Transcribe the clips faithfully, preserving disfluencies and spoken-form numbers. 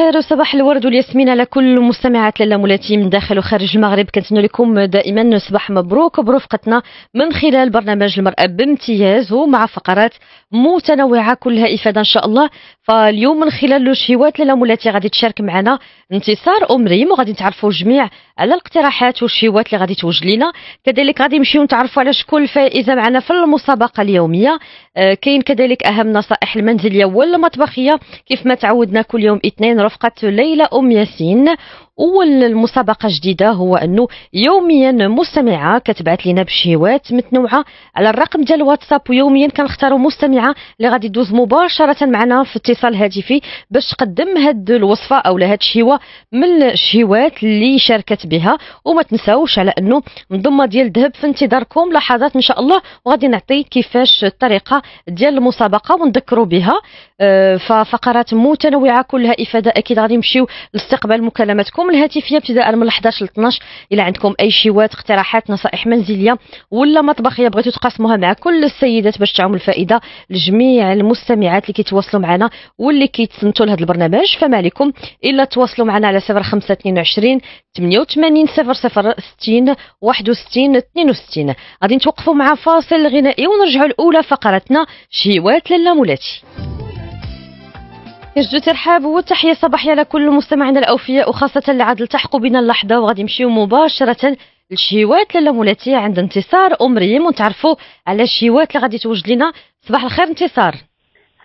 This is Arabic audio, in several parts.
الخير وصباح الورد والياسمين على كل مستمعات لالا مولاتي من داخل وخارج المغرب. كنتمنى لكم دائما صباح مبروك برفقتنا من خلال برنامج المرأة بامتياز ومع فقرات متنوعة كلها إفادة إن شاء الله. فاليوم من خلال الشهوات لالا مولاتي غادي تشارك معنا انتصار أمريم وغادي نتعرفوا الجميع على الاقتراحات والشهوات اللي غادي توجد لنا. كذلك غادي نمشيو نتعرفوا على شكون الفائزة معنا في المسابقة اليومية. آه كاين كذلك أهم نصائح المنزلية والمطبخية كيف ما تعودنا كل يوم اثنين رفقة ليلى أم ياسين. والمسابقة الجديدة هو أنه يوميا مستمعة كتبعت لنا بشهوات متنوعة على الرقم ديال الواتساب، ويوميا كنختاروا مستمعة اللي غادي دوز مباشرة معنا في اتصال هاتفي باش تقدم هاد الوصفة أو هاد الشهوة من الشهوات اللي شاركت بها. وما تنساوش على أنه منظومة ديال الذهب في انتظاركم لحظات إن شاء الله، وغادي نعطي كيفاش الطريقة ديال المسابقة ونذكروا بها. ففقرات متنوعة كلها إفادة. أكيد غادي نمشيو لاستقبال مكالماتكم الهاتفيه ابتداء من احد عشر ل اثنا عشر. الى عندكم اي شيوات اقتراحات نصائح منزليه ولا مطبخيه بغيتوا تقاسموها مع كل السيدات باش تعم الفائده لجميع المستمعات اللي كيتواصلوا معنا واللي كيتصنتوا لهذا البرنامج، فما عليكم الا تواصلوا معنا على صفر خمسة اثنين اثنين ثمانية ثمانية صفر صفر ستة واحد وستين اثنين وستين. غادي نتوقفوا مع فاصل غنائي ونرجعوا لاولى فقرتنا شيوات لالا مولاتي. كنجدو ترحاب والتحيه الصباحيه على كل مستمعينا الاوفياء وخاصه اللي عاد التحقوا بنا اللحظه، وغادي نمشيو مباشره للشهوات لالا مولاتي عند انتصار امريم ونتعرفوا على الشهوات اللي غادي توجد لنا. صباح الخير انتصار.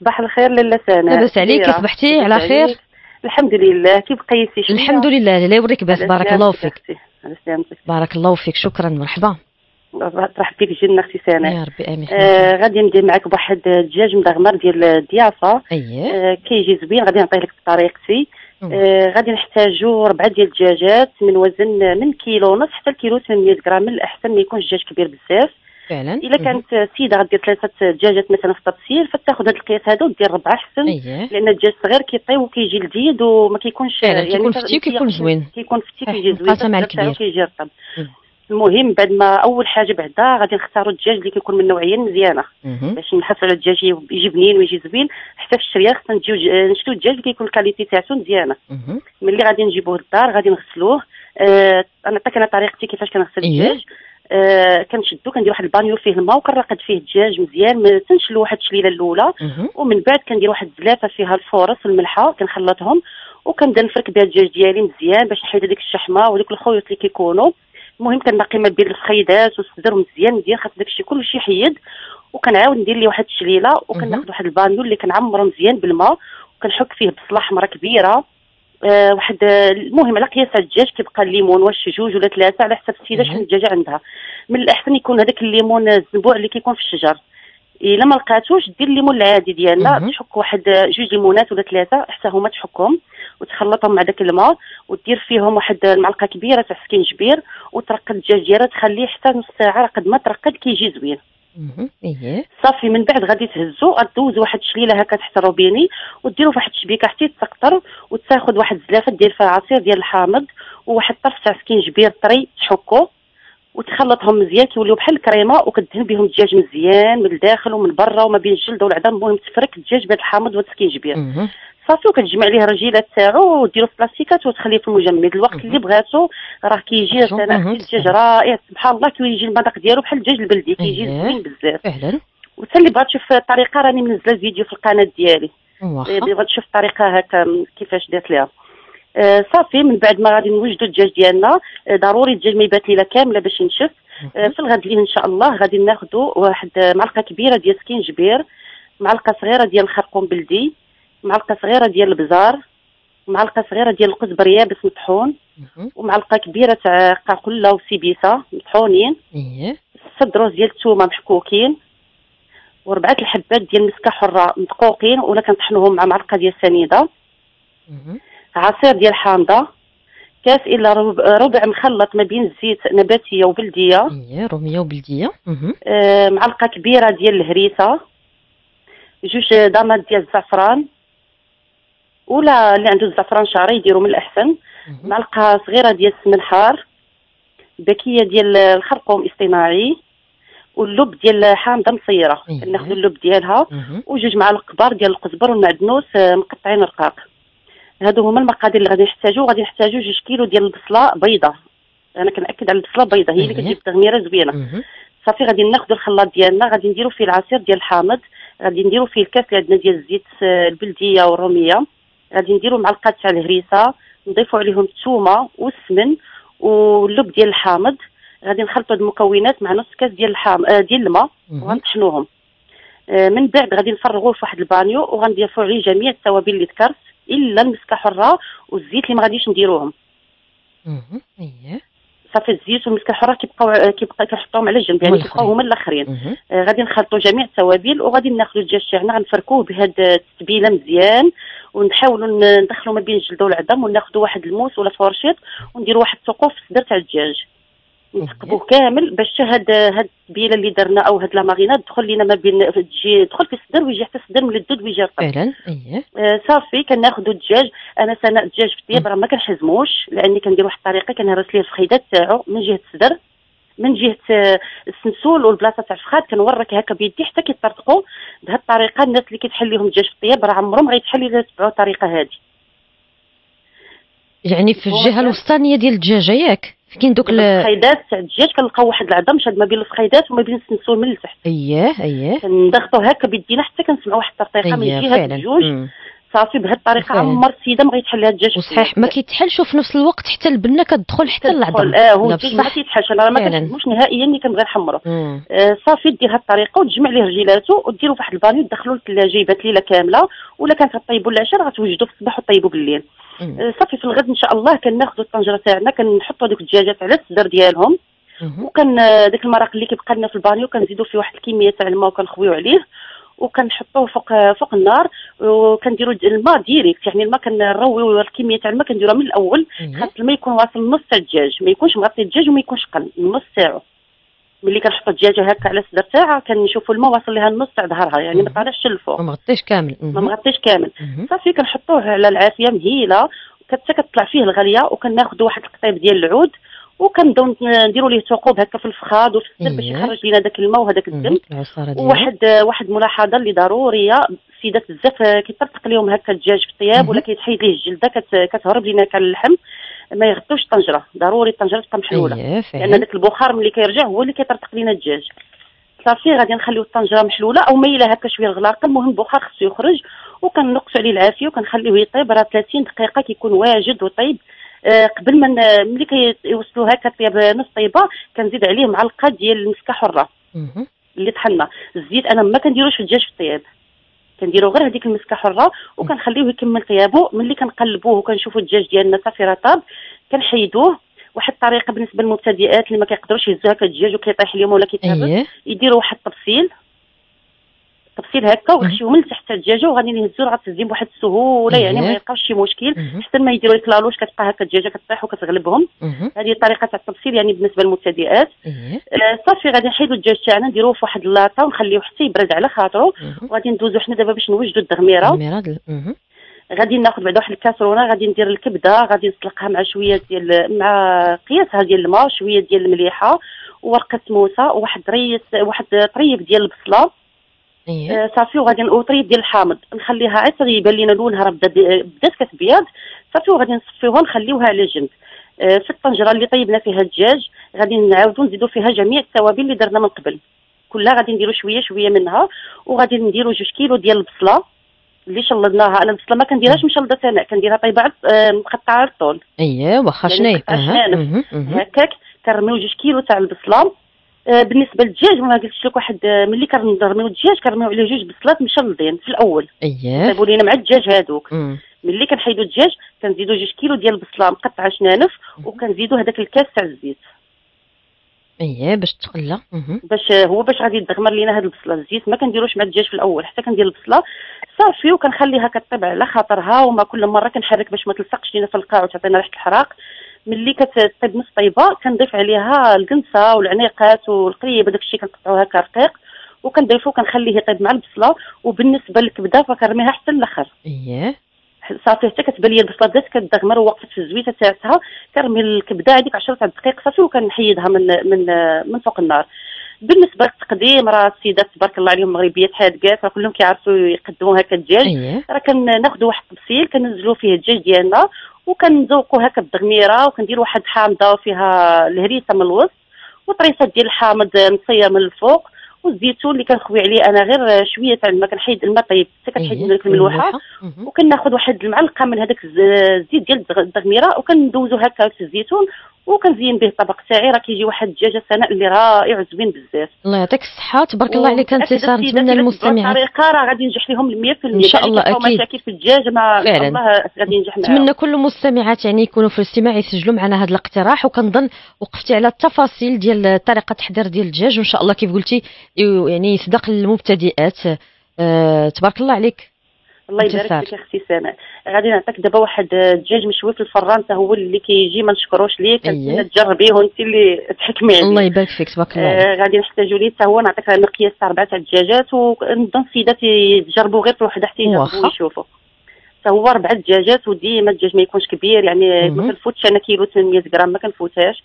صباح الخير لالا سناء. لاباس عليك؟ كي صبحتي على خير؟ الحمد لله. كيف بقيتي؟ الحمد لله. الله يوريك. باس. بارك الله فيك. بارك الله فيك. شكرا. مرحبا. ترحبتي في جنة اختي سناء. يا ربي امين. آه غادي ندير معاك بواحد الدجاج مدغمر ديال الضيافه. اييه. آه كيجي زوين. غادي نعطيه لك بطريقتي. آه غادي نحتاجو ربعه ديال الدجاجات من وزن من كيلو ونص حتى الكيلو ثمانمائة غرام. من الاحسن ما يكونش الدجاج كبير بزاف. فعلا. الا كانت سيده غدير ثلاثه دجاجات مثلا في التبصير فتاخذ هذا القياس هذا ودير ربعه احسن. أيه. لان الدجاج الصغير كيطيب وكيجي لذيذ وما كيكونش يعني كيكون فتي وكيكون زوين. كيكون فتي كيجي زوين مقارنه مع الكبير كيجي رطب. المهم بعد ما اول حاجه بعدا غادي نختاروا الدجاج اللي كيكون من نوعيه مزيانه باش نحافظوا على الدجاج يجي بنين ويجي زوين. حتى في الشريان خصنا نجيو نشريو الدجاج اللي كيكون الكاليتي تاعو مزيانه. ملي غادي نجيبوه للدار غادي نغسلوه. آه انا عطاك انا طريقتي كيفاش كنغسل الدجاج. آه كنشدو كندير واحد البانيو فيه الماء وكنرقد فيه الدجاج مزيان ما تنشلو واحد الشليله الاولى، ومن بعد كندير واحد الزلافه فيها الفورص والملحه كنخلطهم وكنبدا نفرك بها الدجاج ديالي مزيان باش نحيد هذيك الشحمه وهذوك الخيوط اللي كيكونوا. المهم كنقي ما بين الخيدات والصدر مزيان مزيان خاص داكشي كلشي يحيد. وكنعاود ندير ليه واحد الشليله وكناخذ واحد البانيو اللي كنعمرو مزيان بالماء وكنحك فيه بصله حمراء كبيره. آه واحد المهم على قياس الدجاج كيبقى الليمون واش جوج ولا ثلاثه على حسب السيده شحال الدجاجه عندها. من الاحسن يكون هذاك الليمون الزنبوع اللي كيكون في الشجر. الا ما لقاتوش دير الليمون العادي ديالنا. تحك واحد جوج ليمونات ولا ثلاثه حتى هما تحكهم وتخلطهم مع داك الماء ودير فيهم واحد المعلقه كبيره تاع سكينجبير وترقد الدجاج ديالها تخليه حتى نص ساعه. قد ما ترقد كيجي زوين. ايه صافي. من بعد غادي تهزو دوز واحد الشليله هكا تحت الروبيني وديرو فواحد الشبيكه حتى يتسقطر وتاخذ واحد الزلافه ديال فيها عصير ديال الحامض وواحد طرف تاع سكينجبير طري تحكو وتخلطهم مزيان كيوليو بحال الكريمه وكدهن بهم الدجاج مزيان من الداخل ومن برا وما بين الجلد والعظام. المهم تفرك الدجاج بهذا الحامض والسكينجبير صافي وكتجمع ليه الرجيلات تاعو وديرو في بلاستيكات وتخليه في المجمد الوقت اللي بغاتو. راه كيجي انا الدجاج رائع سبحان الله كيجي المذاق ديالو بحال الدجاج البلدي كيجي زوين بزاف. فعلا. وتا اللي بغات تشوف الطريقه راني منزله الفيديو في القناه ديالي اللي بغات تشوف الطريقه هكا كيفاش درت ليها. آه صافي. من بعد ما غادي نوجدوا الدجاج ديالنا آه ضروري الدجاج ما يبات ليله كامله باش ينشف. آه في الغد اللي ان شاء الله غادي ناخذوا واحد معلقه كبيره ديال سكينجبير، معلقه صغيره ديال الخرقوم بلدي، معلقه صغيره ديال البزار، معلقه صغيره ديال القزبر يابس مطحون، ومعلقه كبيره تاع قاقله وسيبيسه مطحونين، صدر ديال الثومه محكوكين، وربعه الحبات ديال مسكه حره مدقوقين ولا كنطحنوهم مع معلقه ديال السنيده، عصير ديال حامضه، كاس الا ربع مخلط ما بين الزيت نباتيه وبلديه روميه وبلديه، آه معلقه كبيره ديال الهريسه، جوج ضامات ديال الزعفران ولا اللي عنده الزعفران شعري يديرو من الاحسن، معلقه صغيره ديال السمن حار، بكيه ديال الخرقوم اصطناعي، واللب ديال حامضه مصيره ناخذ اللب ديالها، وجوج معالق كبار ديال القزبر والمعدنوس مقطعين رقاق. هادو هما المقادير اللي غادي نحتاجو. غادي نحتاجو جوج كيلو ديال البصله بيضه، انا كنأكد على البصله البيضه هي اللي كتجيب تغميره زوينه. صافي غادي ناخدو الخلاط ديالنا، غادي نديرو فيه العصير ديال الحامض، غادي نديرو فيه الكاس اللي عندنا ديال الزيت البلديه والروميه، غادي نديرو معلقه تاع الهريسه، نضيفو عليهم الثومه والسمن واللب ديال الحامض، غادي نخلطو هاد المكونات مع نص كاس ديال الحام ديال الماء وغنطحنوهم. من بعد غادي نفرغوه في واحد البانيو وغنضيفو عليه جميع التوابل اللي ذكرت الا المسكه حره والزيت اللي ما غاديش نديروهم. اها اييه صافي الزيت والمسكه الحره كيبقاو كيبقى كنحطوهم على جنب، يعني كيبقاو هما الاخرين. آه غادي نخلطوا جميع التوابل وغادي ناخذ الدجاج تاعنا غنفركوه بهاد التتبيله مزيان، ونحاولوا ندخلوا ما بين الجلد والعظم، وناخذوا واحد الموس ولا فورشيط ونديروا واحد الثقوف في الصدر تاع الدجاج نثقبوه كامل باش هاد هاد التتبيله اللي درنا او هاد لا ماريناد تدخل لينا ما بين تجي تدخل في الصدر ويجي حتى الصدر ملدود ويجي رطب فعلا. اييه آه صافي كناخذوا الدجاج. انا سناء الدجاج في الطياب راه ما كنحزموش لاني كندير واحد الطريقه كنهرس ليه الفخيدات تاعو من جهه الصدر من جهه السنسول والبلاصه تاع الفخاد كنورك هكا بيدي حتى كيطرطقوا. بهاد الطريقه الناس اللي كيتحل لهم الدجاج في الطياب راه عمرهم غيتحل الا تبعوا الطريقه هذه، يعني في الجهه الوسطانيه ديال الدجاجه ياك كاين دوك الفخيدات تاع الدجاج كنلقاو واحد العظم شاد ما بين الفخيدات وما بين السنسول من التحت. اييه اييه كندغطو هكا بيدينا حتى كنسمعوا واحد الطرطيقه من جهه الجوج. صافي بهاد الطريقه عمر السيده ما غيتحل هاد الدجاج صحيح، ما كيتحلش وفي نفس الوقت حتى البنه كتدخل حتى العظم. اه هو الدجاج ما كيتحلش، انا ما كنحبوش نهائيا اللي كنبغي نحمره. آه صافي دير هاد الطريقه وتجمع ليه رجيلاته وديرو فواحد البانيو تدخلو للثلاجه يبات ليله كامله، ولا كانت غطيبوا العشاء غتوجدوا في الصباح وطيبوا بالليل. صافي في الغد ان شاء الله كناخذوا الطنجره تاعنا كنحطوا دوك الدجاجات على الصدر ديالهم وكن داك المرق اللي كيبقى لنا في البانيو كنزيدوا فيه واحد الكميه تاع الماء وكنخويو عليه وكنحطوه فوق فوق النار وكنديروا الماء ديريكت، يعني الماء كنرويو الكميه تاع الماء كنديروها من الاول خاص الماء يكون واصل نص تاع الدجاج، ما يكونش مغطي الدجاج وما يكونش قل نص تاعو. ملي كنحطوا الدجاجه هكا على الصدر تاعها كنشوفوا الماء واصل لها النص تاع ظهرها، يعني ما طالعش للفوق ما مغطيش كامل ما مغطيش كامل. صافي كنحطوه على العافيه مهيله حتى كتطلع فيه الغليه، وكناخذوا واحد القطيب ديال العود وكنبداو نديروا ليه ثقوب هكا في الفخاد وفي الصدر باش يخرج لينا داك الماء وهذاك الدم. وواحد واحد ملاحظه اللي ضروريه، السيدات بزاف كيطرطق لهم هكا الدجاج في الطياب ولا كيتحيد ليه الجلده كتهرب لينا هكا اللحم، ما يغطوش الطنجره، ضروري الطنجره تبقى محلوله لان يعني داك البخار ملي كيرجع هو اللي كيطرطق لينا الدجاج. صافي غادي نخليو الطنجره محلوله او ميله هكا شويه الغلاقه، المهم البخار خصو يخرج وكنقصو عليه العافيه وكنخليه يطيب راه ثلاثين دقيقه كيكون واجد وطيب. آه قبل ما ملي كيوصلوا هكا طياب نص طيبه كنزيد عليه معلقه ديال المسكه حره اللي طحنا. الزيت انا ما كنديروش في الدجاج في الطياب، كنديروا غير هذيك المسكه حره وكنخليوه يكمل طيابو. ملي كنقلبوه وكنشوفوا الدجاج ديالنا صافي رطاب كنحيدوه. واحد الطريقه بالنسبه للمبتدئات اللي ما كيقدروش يهزوا هكا الدجاج وكيطيح اليوم ولا كيتهبط أيه. يديروا واحد الطبسيل طبسيل هكا ويخشيو من تحت الدجاجه وغادي نهزوا راه تزين بواحد السهوله أيه. يعني ما يلقاوش شي مشكل حتى ما يديروا لك لالوش كتبقى هكا الدجاجه كطيح وكتغلبهم. هذه الطريقه تاع التبسيل يعني بالنسبه للمبتدئات أيه. آه صافي غادي نحيدوا الدجاج تاعنا نديروه في واحد اللاطه ونخليوه حتى يبرد على خاطرو وغادي ندوزو حنا دابا باش نوجدوا الدغميره. غادي ناخذ بعدا واحد الكاسرونه غادي ندير الكبده غادي نسلقها مع شويه ديال مع قياسها ديال الماء شويه ديال المليحه وورقه موسى وواحد ريس واحد طريب ديال البصله أيه. آه صافي وغادي وطريب ديال الحامض نخليها عاد تيبان لينا لونها راه بدا بدات كتبيض. صافي وغادي نصفيوها نخليوها على جنب. آه في الطنجره اللي طيبنا فيها الدجاج غادي نعاودو نزيدو فيها جميع التوابل اللي درنا من قبل كلها غادي نديرو شويه شويه منها، وغادي نديرو جوج كيلو ديال البصله اللي شلضناها. انا البصله ما كنديرهاش مشلضه انا كنديرها طيبه مقطعه على الطول اييه واخا شنايف هكاك كنرميو جوج كيلو تاع البصله. آه بالنسبه للدجاج ما قلتش لك واحد آه ملي كنرميو الدجاج كنرميو عليه جوج بصلات مشلضين في الاول اييه طيبوا لينا مع الدجاج هادوك. ملي كنحيدو الدجاج كنزيدو جوج كيلو ديال البصله مقطعه شنانف وكنزيدو هذاك الكاس تاع الزيت اييه باش تقلى باش هو باش غادي يدغمر لينا هاد البصله. الزيت ما كنديروش مع الدجاج في الاول حتى كندير البصله صافي وكنخليها كطيب على خاطرها وما كل مره كنحرك باش ما تلصقش لينا في القاع وتعطينا ريحه الحراق. ملي كتطيب نص طيبه كنضيف عليها القنصه والعنيقات والقريب داك الشيء كنقطعوها هكا رقيق وكنضيفو كنخليه يطيب مع البصله. وبالنسبه للكبده فكنرميها حتى للاخر اييه صافي حتى كتبان لي البصله بدات كتدغمر ووقفت في الزويته تاعتها كنرمي الكبده هذيك عشرة دقائق صافي وكنحيدها من من من فوق النار. بالنسبه للتقديم راه السيدات تبارك الله عليهم مغربيات حادقات راه كلهم كيعرفوا يقدموا هكا الدجاج، راه كناخذوا واحد الطبسيل كننزلوا فيه الدجاج ديالنا وكنذوقوا هكا بالدغميره وكندير واحد حامضه فيها الهريسه من الوسط وطريصه ديال الحامض نصيه من الفوق والزيتون اللي كنخوي عليه انا غير شويه تاع الماء، كنحيد الماء طيب حتى كنحيد من ديك الملوحه وكناخذ واحد المعلقه من هذاك الزيت ديال الدغميره وكندوزو هكا في الزيتون وكنزين به الطبق تاعي، راه كيجي واحد الدجاجه سناء اللي رائع زوين بزاف. الله يعطيك الصحه تبارك الله عليك انتصار، نتمنى المستمعين الطريقه راه غادي ينجح لهم مية بالمية ان شاء الله اكيد كيف الدجاج ما شاء الله غادي ينجح معاهم. نتمنى كل المستمعات يعني يكونوا في الاستماع يسجلوا معنا هذا الاقتراح، وكنظن وقفتي على التفاصيل ديال طريقه تحضير ديال الدجاج وان شاء الله كيف قلتي يعني يصدق للمبتدئات. أه تبارك الله عليك الله يبارك فيك اختي سناء، غادي نعطيك دابا واحد الدجاج مشوي في الفران حتى هو اللي كيجي ما نشكروش ليه كنتمنى تجربيه وانت اللي تحكمي عليه. الله يبارك فيك تبارك الله. آه غادي نحتاجوا ليه حتى هو نعطيك مقياس تاع أربعة تاع الدجاجات ونظن السيدات يتجربوا غير في وحده حتى يجربوا ويشوفوا حتى هو أربعة دجاجات، وديما الدجاج ما يكونش كبير يعني ما كنفوتش انا كيلو ثمنمية غرام ما كنفوتهاش.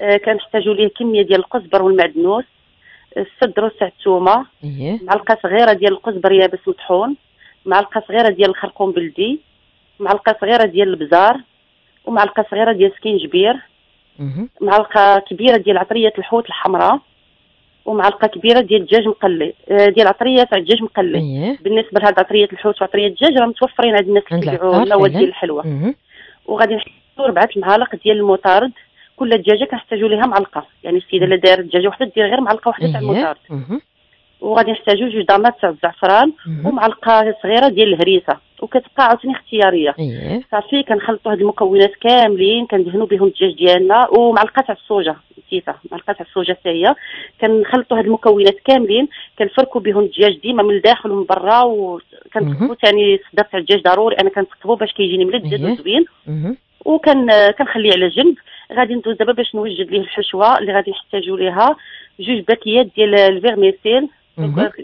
آه كنحتاجوا ليه كميه ديال القزبر والمعدنوس السد روس تاع الثومه معلقه صغيره ديال القزبر يابس مطحون معلقه صغيره ديال الخرقوم بلدي معلقه صغيره ديال البزار ومعلقه صغيره ديال السكينجبير معلقه كبيره ديال عطريه الحوت الحمراء ومعلقه كبيره ديال الدجاج مقلي ديال عطريه تاع الدجاج مقلي. بالنسبه لهاد عطريه الحوت وعطريه الدجاج راه متوفرين عند الناس اللي كيبيعوا المواد ديال الحلوى. وغادي نحتاجوا ربعه المعالق ديال المطارد، كل دجاجه كنحتاجوا ليها معلقه يعني السيده اللي دايره دجاجه وحده دير غير معلقه وحده تاع المطارد. وغادي نحتاجوا جوج دامات تاع الزعفران ومعلقه صغيره ديال الهريسه وكتبقى عاوتاني اختياريه. صافي كنخلطوا هاد المكونات كاملين كندهنوا بهم الدجاج ديالنا ومعلقه تاع الصوجه نسيتها معلقه تاع الصوجه حتى هي كنخلطوا هاد المكونات كاملين كنفركوا بهم الدجاج ديما من الداخل ومن برا وكنتقبوا ثاني الصدر تاع الدجاج ضروري انا كنتقبوا باش كيجيني ملذذ وزوين وكنخليه على جنب. غادي ندوز دابا باش نوجد ليه الحشوه اللي غادي نحتاجوا ليها جوج باكيات ديال الفيرميسيل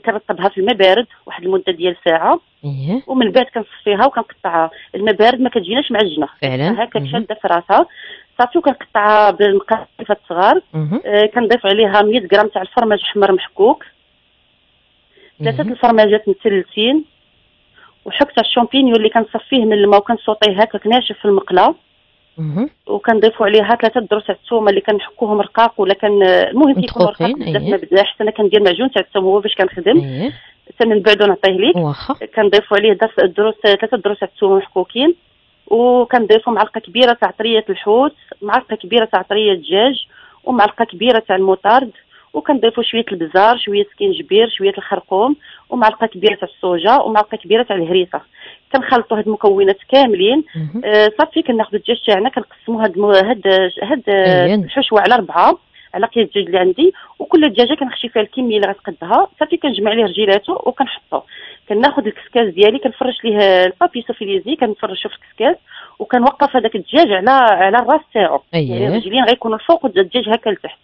كنرطبها في الماء بارد واحد المده ديال ساعه ومن بعد كنصفيها وكنقطعها. الماء بارد ما كتجيناش معجنه هكا شاده في راسها صافي وكنقطعها بالمقاطفات الصغار. آه كنضيف عليها مية غرام تاع الفرماج احمر محكوك ثلاثه الفرماجات مثلثين وحكت الشامبينيون اللي كنصفيه من الماء وكنسوطيه هكا ناشف في المقله وكنضيفوا عليها ثلاثه دروس تاع الثومه اللي كنحكوهم رقاق ولا كان المهم كيكونوا رقاق بزاف ما بداش حتى انا كندير معجون تاع الثوم هو باش كنخدم حتى من بعد نعطيه ليك. كنضيفوا عليه دروس ثلاثه دروس تاع الثوم محكوكين وكنضيفوا معلقه كبيره تاع طريه الحوت معلقه كبيره تاع طريه الدجاج ومعلقه كبيره تاع المطارد وكنضيفوا شويه البزار شويه سكينجبير شويه الخرقوم ومعلقه كبيره تاع الصوجه ومعلقه كبيره تاع الهريسه. كنخلطوا هاد المكونات كاملين آه صافي كناخذوا الدجاج تاعنا كنقسموا هاد هاد هاد الحشوه على ربعه على قياس الدجاج اللي عندي وكل دجاجه كنخشي فيها الكميه اللي غتقدها صافي كنجمع ليه رجيلاته وكنحطو. كناخذ الكسكاس ديالي كنفرش ليه البابي سوفيليزي كنفرشو في الكسكاس وكنوقف هذاك الدجاج على على الراس تاعو يعني الرجلين غيكونوا الفوق والدجاج هكا لتحت.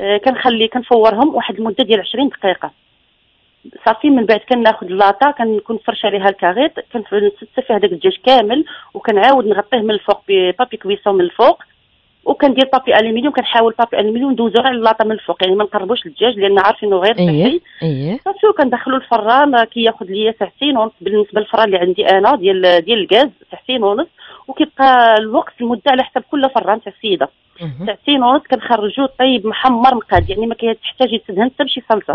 آه كنخلي كنفورهم واحد المده ديال عشرين دقيقه صافي. من بعد كناخذ اللاطا كنكون فرشه عليها الكاغيط كنفلسف فيها هذاك الدجاج كامل وكنعاود نغطيه من الفوق ببابي كويسون من الفوق وكندير بابي الومنيوم كنحاول بابي الومنيوم ندوزو على اللاطا من الفوق يعني ما نقربوش الدجاج لان عارفينه غير صحي صافي. وكندخلو الفران كياخذ ليا ساعتين ونص بالنسبه للفران اللي عندي انا ديال ديال الغاز ساعتين ونص وكيبقى الوقت المده على حسب كل فران تاع السيده ساعتين ونص كنخرجوه طيب محمر مقاد يعني ما كيحتاج يتدهن حتى بشي صلصه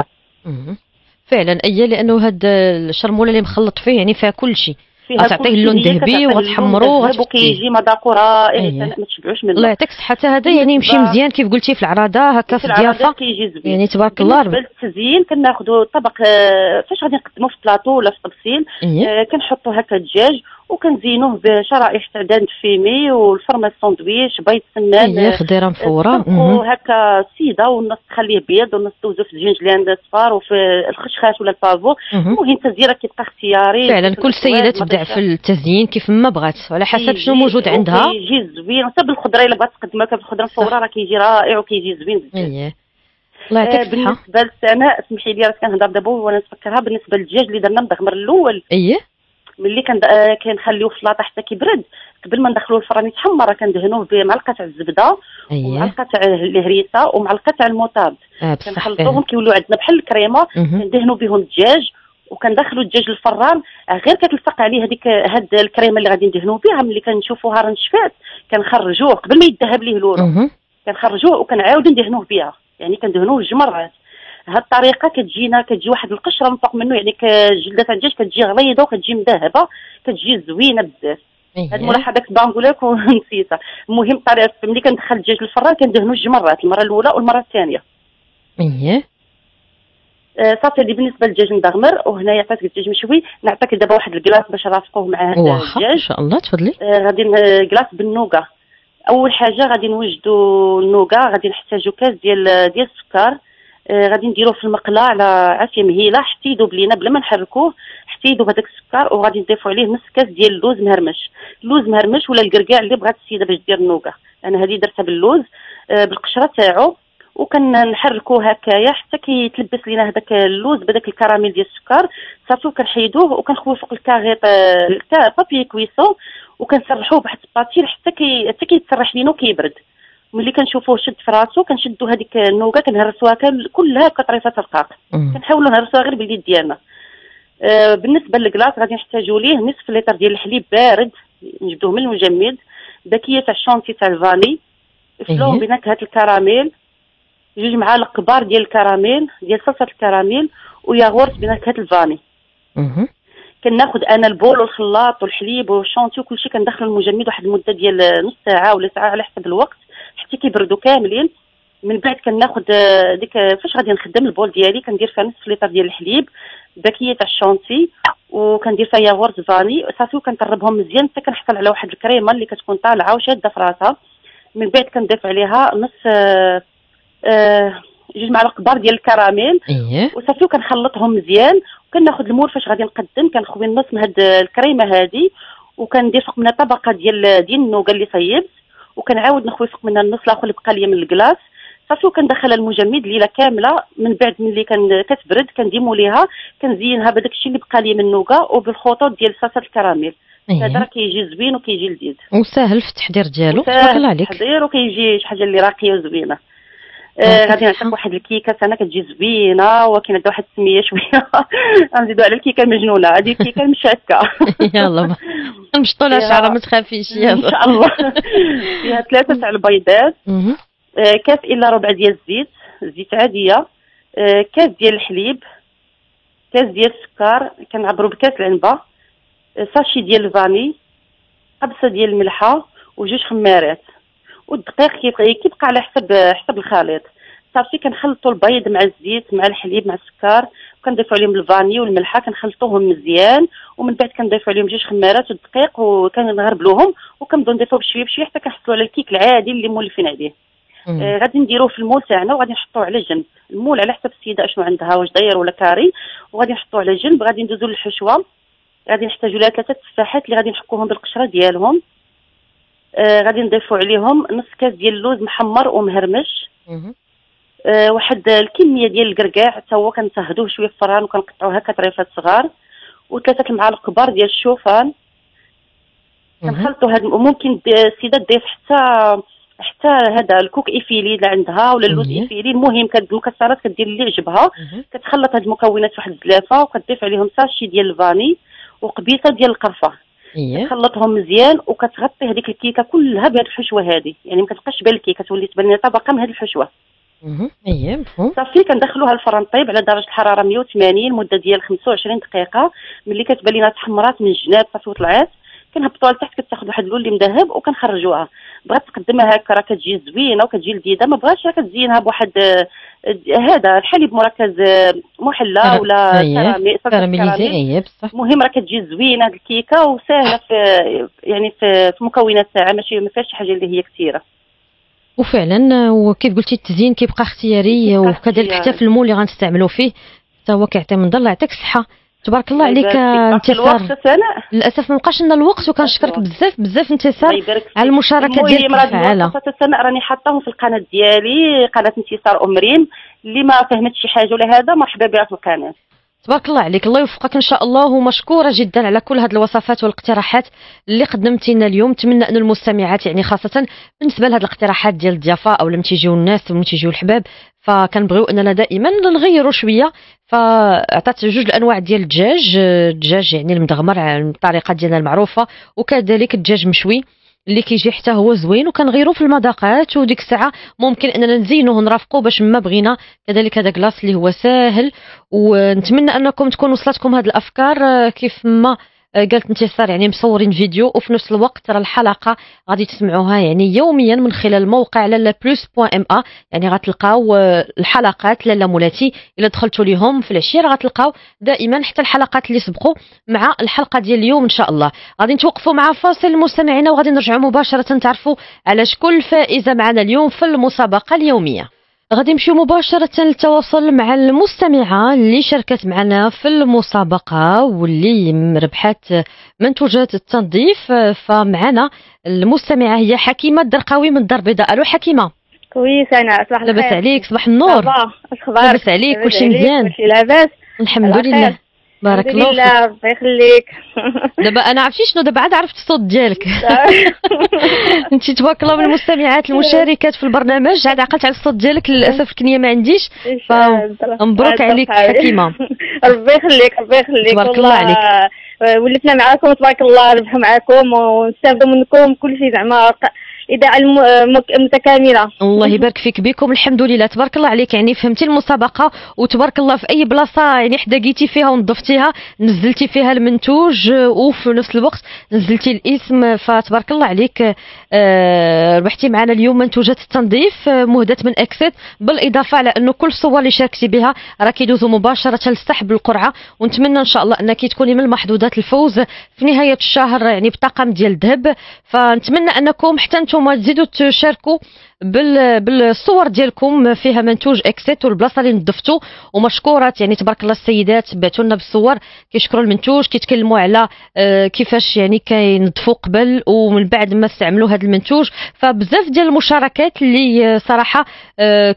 فعلا اي لانه هاد الشرموله اللي مخلط فيه يعني فيها كل شيء غتعطيه اللون الذهبي وغتحمروه وكيجي مذاقو رائع ما تشبعوش منه. الله يعطيك الصحه حتى هذا يعني يمشي مزيان كيف قلتي في العراضه هكا في الضيافه يعني تبارك الله. بالنسبه للتزيين كناخذوا طبق فاش غادي نقدموه في بلاطو ولا في طبسيل آه كنحطوا هكا الدجاج وكنزينوه بشرائح تاع دان فيمي والفرمه ساندويتش بيض سنان هي خضيره مفوره وهكا سيده والنص تخليه بيض والنص دوزو في الجنجلان الصفار وفي الخشخاش ولا البافو. المهم التزييره كيبقى اختياري فعلا كل سيده تبدع في التزيين كيف ما بغات على حسب شنو موجود عندها كيجي زوين حتى بالخضره الا بغات تقدمها بالخضره مفوره راه كيجي رائع وكيجي زوين بزاف. الله يعطيك الصحه. بالنسبه لسناء سمحي لي راه كنهضر دابا وانا نفكرها بالنسبه للدجاج اللي درنا مدغمر الاول اييه ملي كنخليوه في اللاطه حتى كيبرد، قبل ما ندخلوه الفران يتحمر كندهنوه بمعلقه تاع الزبده ومعلقه تاع الهريسه ومعلقه تاع الموطاد، آه كنخلطوهم كيولوا عندنا بحال الكريمه، كندهنوا بهم الدجاج وكندخلوا الدجاج للفران، غير كتلصق عليه هذيك هاد الكريمه اللي غادي ندهنوا بها، ملي كنشوفوها راه نشفات كنخرجوه قبل ما يذهب ليه لونه، كنخرجوه وكنعاودوا ندهنوه بها، يعني كندهنوه الجمرات. هاد الطريقه كتجينا كتجي واحد القشره من فوق منه، يعني جلده تاع الدجاج كتجي غليظه وكتجي مذهبه، كتجي زوينه بزاف. هاد الملاحظه كنت باغا نقول لك ونسيتها. المهم الطريقه ملي كندخل الدجاج للفران كندهنو جوج مرات، المره الاولى والمره الثانيه. اييه صافي. هادي بالنسبه للدجاج مدغمر. وهنايا عطيتك الدجاج مشوي، نعطيك دابا واحد الكلاص باش نرافقوه مع هاد الدجاج ان شاء الله. تفضلي. آه غادي كلاص بالنوكا. اول حاجه غادي نوجدوا النوكا، غادي نحتاجوا كاس ديال ديال السكر، آه غادي نديروه في المقله على عافيه مهيله حتى يذوب لينا بلا ما نحركوه، حتى يذوب هذاك السكر. وغادي نضيفوا عليه نص كاس ديال اللوز مهرمش، اللوز مهرمش ولا الكركاع اللي بغات السيده باش دير النوكا، انا هذه درتها باللوز آه بالقشره تاعو، وكنحركوه هكايا حتى كيتلبس لينا هذاك اللوز بداك الكراميل ديال السكر. صافي وكنحيدوه وكنخويه فوق الكاغيط تاع بابي كويسون، وكنسرحوه بواحد الباتيل حتى كي حتى كيتسرح لينا وكيبرد. ملي كنشوفوه شد في راسو كنشدو هذيك النوكه كنهرسوها كلها كطريفه الرقاق، كنحاولوا نهرسوها غير باليد ديالنا. آه بالنسبه للكلاص غادي نحتاجوا ليه نصف لتر ديال الحليب بارد، نجبدوه من المجمد، بكيه تاع الشونتي تاع الفاني، فلون بنكهه الكراميل، جوج معالق كبار ديال الكراميل ديال صلصه الكراميل، وياغورت بنكهه الفاني. اها كناخذ انا البول والخلاط والحليب والشونتي وكلشي كندخل المجمد واحد المده ديال نص ساعه ولا ساعه على حسب الوقت حتى كيبردوا كاملين. من بعد كناخذ ديك فاش غادي نخدم البول ديالي كندير فيها نصف لتر ديال الحليب، بكيه تاع الشونتي، وكندير فيها ياغورت فاني صافي، وكنطربهم مزيان حتى كنحصل على واحد الكريمه اللي كتكون طالعه وشاده في راسها. من بعد كنضيف عليها نص آه جوج معالق كبار ديال الكراميل وصافي، وكنخلطهم مزيان. وكناخذ المور فاش غادي نقدم كنخوي النص من هاد الكريمه هادي، وكندير فوق منها طبقه ديال ديال النوكا اللي صيبت، وكنعاود نخوي فوق منها النص الاخر اللي بقى ليا من الكلاص صافي، وكندخلها المجمد ليله كامله. من بعد ملي كتبرد كنديمو ليها كنزينها بداك الشيء اللي بقى ليا من النوكا وبالخطوط ديال صلصه الكراميل. هذا راه كيجي زوين وكيجي لذيذ وساهل في التحضير ديالو، تبارك الله عليك، التحضير وكيجي شي حاجه اللي راقيه وزوينه. آه غادي نعطيك واحد الكيكه سنه كتجي زوينه، وكاين عندها واحد السميه شويه غنزيدو على الكيكه المجنونه، هذه الكيكه المشاكه يلا المشطوله شعره ما تخافيش يلا ان شاء الله. فيها ثلاثه تاع البيضات، آه كاس الا ربع ديال الزيت، زيت عاديه، آه كاس ديال الحليب، كاس ديال السكر كنعبروا بكاس العنبه، آه ساشي ديال الفاني، قبصه ديال الملحه، وجوج خمارات، والدقيق كيبقى على حسب حسب الخليط. صافي كنخلطوا البيض مع الزيت مع الحليب مع السكر، وكنضيفوا عليهم الفاني والملحه كنخلطوهم مزيان. ومن بعد كنضيفوا عليهم جوج خمارات والدقيق وكنغربلوهم وكنبداو نضيفوا بشويه بشويه حتى كنحصلوا على الكيك العادي اللي مولفين عليه. آه غادي نديروه في المول تاعنا وغادي نحطوه على جنب. المول على حسب السيده اشنو عندها، واش داير ولا كاري، وغادي نحطوه على جنب. غادي ندوزوا للحشوه، غادي نحتاجوا لها ثلاثه تفاحات اللي غادي نحكوهم بالقشره ديالهم. آه غادي نضيفوا عليهم نص كاس ديال اللوز محمر ومهرمش، آه واحد الكميه ديال الكركاع حتى هو كنتهدوه شويه في الفران وكنقطعوه هكا طريفات صغار، وثلاثه المعالق كبار ديال الشوفان. كنخلطوا هاد، ممكن السيده تضيف حتى حتى هذا الكوك ايفيلي اللي عندها ولا اللوز ايفيلي، المهم المكسرات كدير اللي عجبها. كتخلط هاد المكونات فواحد الزلافه وكتضيف عليهم ساشي ديال الفاني وقبيصه ديال القرفه، كتخلطهم مزيان وكتغطي هذيك الكيكه كلها بهذه الحشوه هذه، يعني ما كتبقاش بان الكيكه كتولي تبان لنا طبقه من هذه الحشوه. اها اي مفهوم. صافي كندخلوها الفرن طيب على درجه الحراره مية وثمانين مده ديال خمسة وعشرين دقيقه. ملي كتبان لنا تحمرات من الجناب صافي وطلعات كنهبطوها لتحت، كتاخذ واحد اللون اللي مذهب وكنخرجوها. بغات تقدمها هكا راه كتجي زوينه وكتجي لذيذه، ما بغاتش راه كتزينها بواحد هذا الحليب مركز محلى ولا كراميل كراميليزي. اي بصح المهم راه كتجي زوينه هذه الكيكه وسهله في يعني في المكونات تاعها، ماشي ما فيهاش شي حاجه اللي هي كثيره. وفعلا وكيف قلتي التزيين كيبقى اختياري، وكذلك حتى في المول اللي غنستعملوا فيه حتى هو كيعطي من الله يعطيك الصحه. تبارك الله عليك انتصار، للاسف ما بقاش لنا الوقت، وكنشكرك بزاف بزاف انتصار على المشاركه ديالك الفعاله. سناء راني حاطاهم في القناه ديالي، قناه انتصار ام ريم، اللي ما فهمت شي حاجه ولا هذا مرحبا بها في القناه. تبارك الله عليك، الله يوفقك ان شاء الله، ومشكوره جدا على كل هذه الوصفات والاقتراحات اللي قدمتي لنا اليوم. نتمنى ان المستمعات يعني خاصه بالنسبه لهذه الاقتراحات ديال الضيافه او لما تيجيو الناس ومن تيجيو الحباب، فكنبغيو اننا دائما نغيروا شويه. فعطات جوج الانواع ديال الدجاج، الدجاج يعني المدغمر على الطريقه ديالنا المعروفه، وكذلك الدجاج مشوي اللي كيجي حتى هو زوين، وكنغيرو في المذاقات، وديك الساعه ممكن اننا نزينوه نرافقوه باش ما بغينا. كذلك هذا كلاص اللي هو ساهل، ونتمنى انكم تكون وصلتكم هذه الافكار كيف ما قالت انتصار، يعني مصورين فيديو وفي نفس الوقت راه الحلقه غادي تسمعوها يعني يوميا من خلال موقع لالا بلس بوان ام ا، يعني غتلقاو الحلقات لالا مولاتي. الا دخلتوا ليهم في العشيه راه غتلقاو دائما حتى الحلقات اللي سبقوا مع الحلقه ديال اليوم ان شاء الله. غادي نتوقفوا مع فاصل مستمعينا، وغادي نرجعوا مباشره تعرفوا على شكون الفائزه معنا اليوم في المسابقه اليوميه. غادي نمشيو مباشرة للتواصل مع المستمعة اللي شاركت معنا في المسابقة واللي ربحت منتوجات التنظيف. فمعنا المستمعة هي حكيمة الدرقاوي من الدار البيضاء. ألو حكيمة. كويس أنا، صباح الخير. لاباس عليك، صباح النور. صباح، اش اخبارك؟ لاباس عليك، كلشي مزيان؟ كلشي لاباس الحمد لله. بارك الله فيك. الله يخليك. دابا انا عرفتي شنو، دابا عاد عرفت الصوت ديالك. انت تبارك الله من المستمعات المشاركات في البرنامج، عاد عقلت على الصوت ديالك، للاسف الكنيه ما عنديش. فمبروك عليك حكيمه. ربي يخليك ربي يخليك تبارك الله عليك. ولفنا معاكم تبارك الله، ربحوا معاكم ونستافدوا منكم كلشي، زعما إذاعة متكاملة. الله يبارك فيك بكم الحمد لله تبارك الله عليك. يعني فهمتي المسابقة، وتبارك الله في أي بلاصة يعني حداقيتي فيها ونظفتيها، نزلتي فيها المنتوج وفي نفس الوقت نزلتي الاسم، فتبارك الله عليك. آه ربحتي معنا اليوم منتوجات التنظيف مهدة من أكسيت، بالإضافة على أنه كل الصور اللي شاركتي بها راه كيدوزوا مباشرة لسحب القرعة، ونتمنى إن شاء الله أنك تكوني من محظوظات الفوز في نهاية الشهر يعني بطاقم ديال الذهب. فنتمنى أنكم حتى أنتم وما تزيدوا تشاركوا بالصور ديالكم فيها منتوج اكسيت والبلاصه اللي نظفتوا. ومشكورات يعني تبارك الله السيدات بعثوا لنا بالصور، كيشكروا المنتوج، كيتكلموا على كيفاش يعني كينظفوا قبل ومن بعد ما استعملوا هذا المنتوج. فبزاف ديال المشاركات اللي صراحه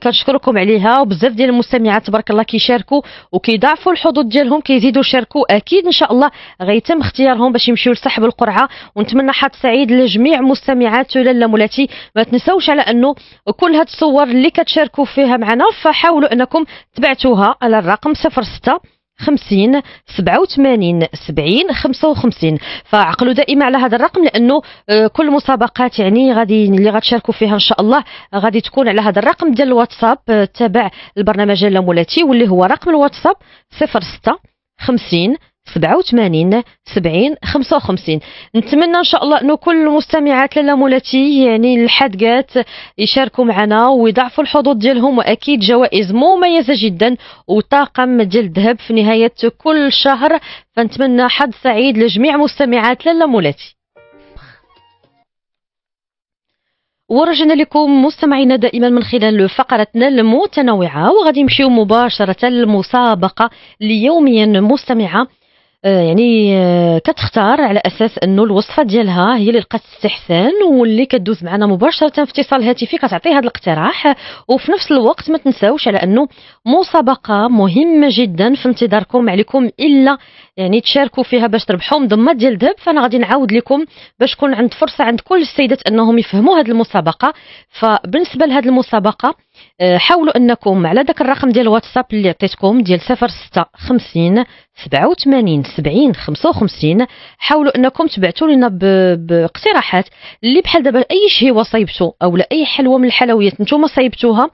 كنشكركم عليها، وبزاف ديال المستمعات تبارك الله كيشاركوا وكيضاعفوا الحظوظ ديالهم، كيزيدوا يشاركوا. اكيد ان شاء الله غيتم اختيارهم باش يمشيو لسحب القرعه. ونتمنى حظ سعيد لجميع مستمعات لالا مولاتي. ما تنساوش على انه وكل هاد الصور اللي كتشاركوا فيها معنا فحاولوا انكم تبعتوها على الرقم صفر ستة خمسين سبعة وثمانين سبعين خمسة وخمسين. فعقلوا دائما على هذا الرقم، لانه كل مسابقات يعني غادي اللي غتشاركوا فيها ان شاء الله غادي تكون على هذا الرقم ديال الواتساب تابع البرنامج لالا مولاتي، واللي هو رقم الواتساب صفر ستة خمسين سبعة وثمانين سبعين خمسة وخمسين. نتمنى ان شاء الله انه كل مستمعات لالا مولاتي يعني الحادقات يشاركوا معنا ويضاعفوا الحظوظ ديالهم، واكيد جوائز مميزه جدا وطاقم ديال الذهب في نهايه كل شهر. فنتمنى حظ سعيد لجميع مستمعات لالا مولاتي. ورجعنا لكم مستمعينا دائما من خلال فقرتنا المتنوعه، وغادي نمشيو مباشره للمسابقه ليوميا مستمعه يعني كتختار على اساس انه الوصفه ديالها هي اللي لقات استحسان، واللي كدوز معنا مباشره في اتصال هاتفي كتعطي هذا الاقتراح. وفي نفس الوقت ما تنساوش على انه مسابقه مهمه جدا في انتظاركم، عليكم الا يعني تشاركوا فيها باش تربحوا مضمات ديال الذهب. فانا غادي نعاود لكم باش تكون عند فرصه عند كل السيدات انهم يفهموا هذه المسابقه. فبالنسبه لهذه المسابقه حاولوا انكم على ذاك الرقم ديال الواتساب اللي عطيتكم ديال صفر ستة خمسين سبعة وثمانين سبعين خمسة وخمسين، حاولوا انكم تبعثوا لنا باقتراحات اللي بحال دابا اي شهيوه صايبتو اولا اي حلوه من الحلويات نتوما صايبتوها،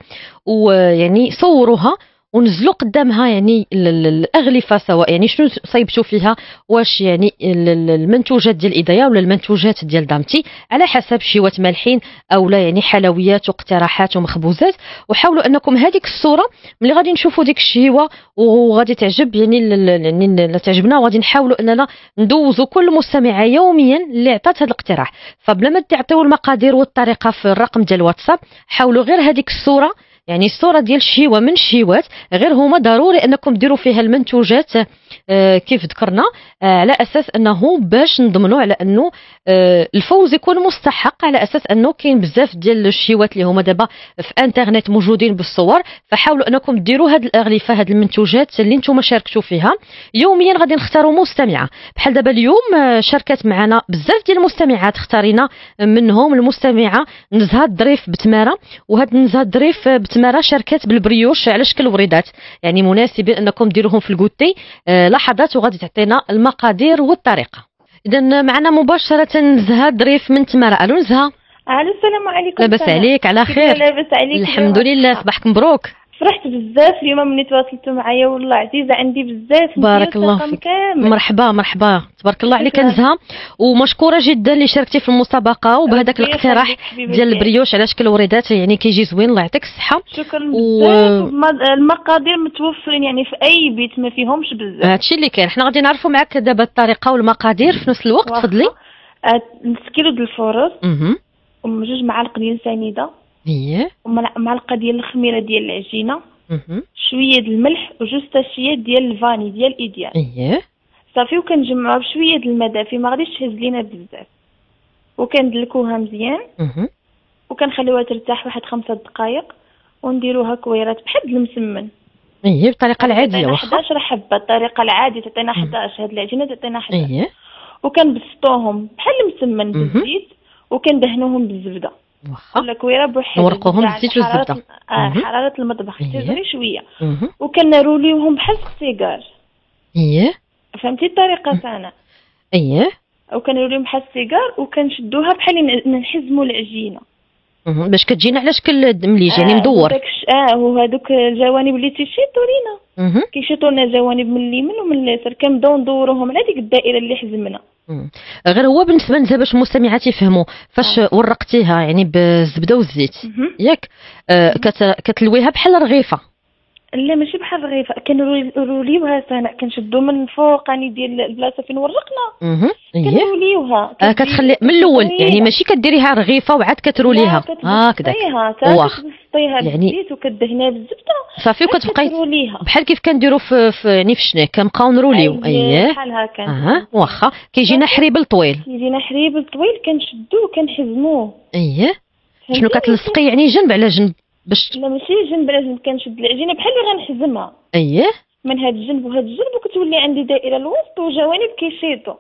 ويعني صوروها ونزلوا قدامها يعني الاغلفه، سواء يعني شنو صايبتوا فيها، واش يعني المنتوجات ديال الاضاءه ولا المنتوجات ديال دامتي، على حسب شهوه مالحين اولا يعني حلويات واقتراحات ومخبوزات. وحاولوا انكم هذيك الصوره ملي غادي نشوفوا ديك الشهوه وغادي تعجب يعني يعني تعجبنا، وغادي نحاولوا اننا ندوزوا كل مستمعه يوميا اللي عطات هذا الاقتراح. فبلا ما تعطيو المقادير والطريقه في الرقم ديال الواتساب، حاولوا غير هذيك الصوره يعني الصوره ديال الشيوه من الشيوات غير هما ضروري انكم ديروا فيها المنتوجات كيف ذكرنا، على اساس انه باش نضمنوا على انه الفوز يكون مستحق، على اساس انه كاين بزاف ديال الشيوات اللي هما دابا في انترنت موجودين بالصور، فحاولوا انكم ديروا هاد الاغلفه هاد المنتوجات اللي نتوما شاركتوا فيها. يوميا غادي نختاروا مستمعه، بحال دابا اليوم شاركت معنا بزاف ديال المستمعات، اختارينا منهم المستمعه نزهه الظريف بتمارة، وهاد نزهه الظريف بتمارة شاركت بالبريوش على شكل وريدات، يعني مناسبين انكم ديروهم في الكوتي لحظات، وغادي تعطينا المقادير والطريقه. اذا معنا مباشره نزهه الظريف من تمارة. الو نزهه. الو السلام عليكم. لاباس عليك؟ على خير لاباس عليك؟ الحمد لله. صباحك مبروك. فرحت بزاف اليوم ملي تواصلتوا معايا، والله عزيزه عندي بزاف. بارك الله فيك. مرحبا مرحبا، تبارك الله عليك نزهه، ومشكوره جدا اللي شاركتي في المسابقه وبهذاك الاقتراح ديال البريوش على شكل وريدات، يعني كيجي زوين. الله يعطيك الصحه. شكرا بزاف. المقادير متوفرين يعني في اي بيت ما فيهمش بزاف، هادشي اللي كاين. حنا غادي نعرفوا معاك دابا الطريقه والمقادير في نفس الوقت. تفضلي. نص كيلو ديال الفرص، وجوج معالق ديال سنيده، اييه، ومعلقه ديال الخميره ديال العجينه، شويه ديال الملح، وجوج طاشيات ديال الفاني ديال ايديال، اييه، صافي. وكنجمعوها بشويه ديال الماء دافي، ما غاديش تهز لينا بزاف، وكندلكوها مزيان، وكنخليوها ترتاح واحد خمسة دقائق، ونديروها كويرات بحال المسمن، اييه، بالطريقه العاديه. واخا حداش حبه الطريقه العاديه تعطينا حداش، هاد العجينه تعطينا حداش، اييه. وكنبسطوهم بحال المسمن بالزيت، وكندهنوهم بالزبده، ولا كويره بوحدها، نورقوهم بالزيت والزبده على حراره المطبخ تغلي شويه، وكنروليوهم بحال السيجار، اييه، فهمتي الطريقه تاعنا، اييه، وكنروليوهم بحال السيجار، وكنشدوها بحال نحزموا العجينه باش كتجينا على شكل مليج، يعني مدور. اه وهذوك الجوانب اللي تيشيطوا لينا، كيشيطوا لنا جوانب من اليمين ومن اليسار، كنبداو ندوروهم على ديك الدائره اللي حزمنا. غير هو بالنسبه لنزهه باش المستمعات يفهموا، فاش آه. ورقتيها يعني بالزبده والزيت، ياك آه كتلويها بحال رغيفه؟ لا ماشي بحال رغيفه، كنروليوها سناء، كنشدو من الفوق يعني ديال البلاصه فين ورقنا، كنروليوها آه كتخلي من الاول، يعني ماشي كديريها رغيفه وعاد كتروليها هكذا، واخا يعني وكدهنيها بالزبده صافي، وكتبقاي بحال كيف كنديرو في, في يعني في الشناك كنبقاو نروليو، اييه بحال هكا، اها واخا. كيجينا حريبل طويل، كيجينا حريبل طويل، كنشدوه كنحزموه، ايه. شنو كتلصقي يعني جنب على جنب باش؟ لا ماشي جنب على جنب، كنشد العجينه بحال اللي غنحزمها، اييه، من هاد الجنب وهاد الجنب، وكتولي عندي دائره الوسط وجوانب كيشيطوا.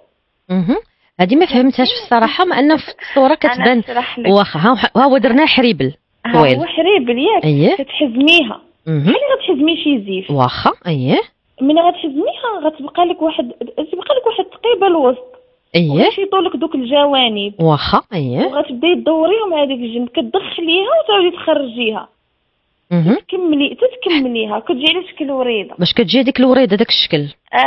اها هادي ما فهمتهاش في الصراحه، مع ان في الصوره كتبان واخا. ها هو درنا حريبل طويل، ها هو حريبل، ياك، أيه؟ كتحزميها بحال غتحزمي شي زيف، واخا، اييه. من غتحزميها غتبقى لك واحد تبقى لك واحد التقيبه الوسط، اييه، وغيشيطوا لك دوك الجوانب، واخا، اييه، وغتبداي دوريهم على ديك الجنب، كتدخليها وتعاودي تخرجيها، تكملي تتكمليها، كتجي على شكل وريده، باش كتجي هذيك الوريده داك الشكل،